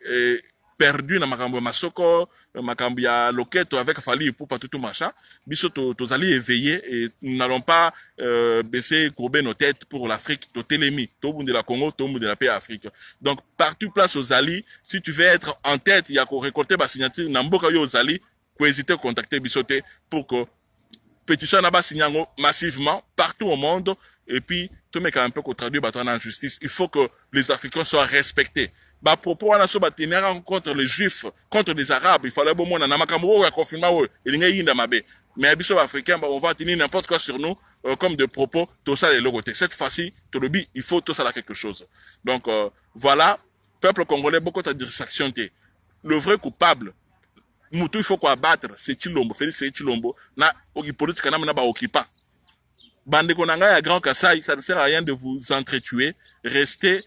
est perdu dans Makambo Masoko, Makambo ya Loketo avec Fally Ipupa tout machin, biso tous allés éveillés et nous n'allons pas euh, baisser, courber nos têtes pour l'Afrique, tout télémi, tout bout de la Congo, tout bout de la paix Afrique. Donc, partout place aux alliés, si tu veux être en tête, il y a qu'on récolter ma signature, n'amboka yo aux alliés, qu'on hésite à contacter Bissoté pour que pétition n'a pas signé massivement partout au monde. Et puis, tout le un peu qu'on traduit en justice. Il faut que les Africains soient respectés. Bah, propos à la soubaténérance contre les Juifs, contre les Arabes, il fallait bon, on a un confinement, il n'y a pas de mais les Africains, on va tenir n'importe quoi sur nous, euh, comme des propos, tout ça, les logotés. Cette fois-ci, tout le il faut tout ça là quelque chose. Donc, euh, voilà, peuple congolais, beaucoup de distractions. Le vrai coupable, nous, il faut qu'on abattre, c'est Tshilombo, Félix Tshilombo, na, il politique, n'a, n'a, pas Bande Konanga à Grand Kasaï, ça ne sert à rien de vous entretuer. Restez,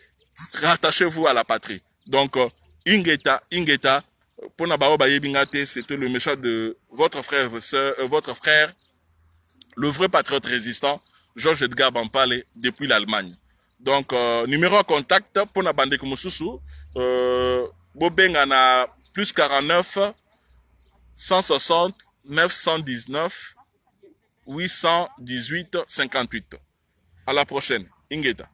rattachez-vous à la patrie. Donc, euh, Ingeta, Ingeta, Ponabao Bayebingate, c'était le message de votre frère, soeur, euh, votre frère, le vrai patriote résistant, Georges Edgar Bompali, depuis l'Allemagne. Donc, euh, numéro contact, Ponabande Komosusu, euh, Bobengana, plus quarante-neuf, cent soixante, neuf cent dix-neuf, huit cent dix-huit cinquante-huit. À la prochaine. Ingeta.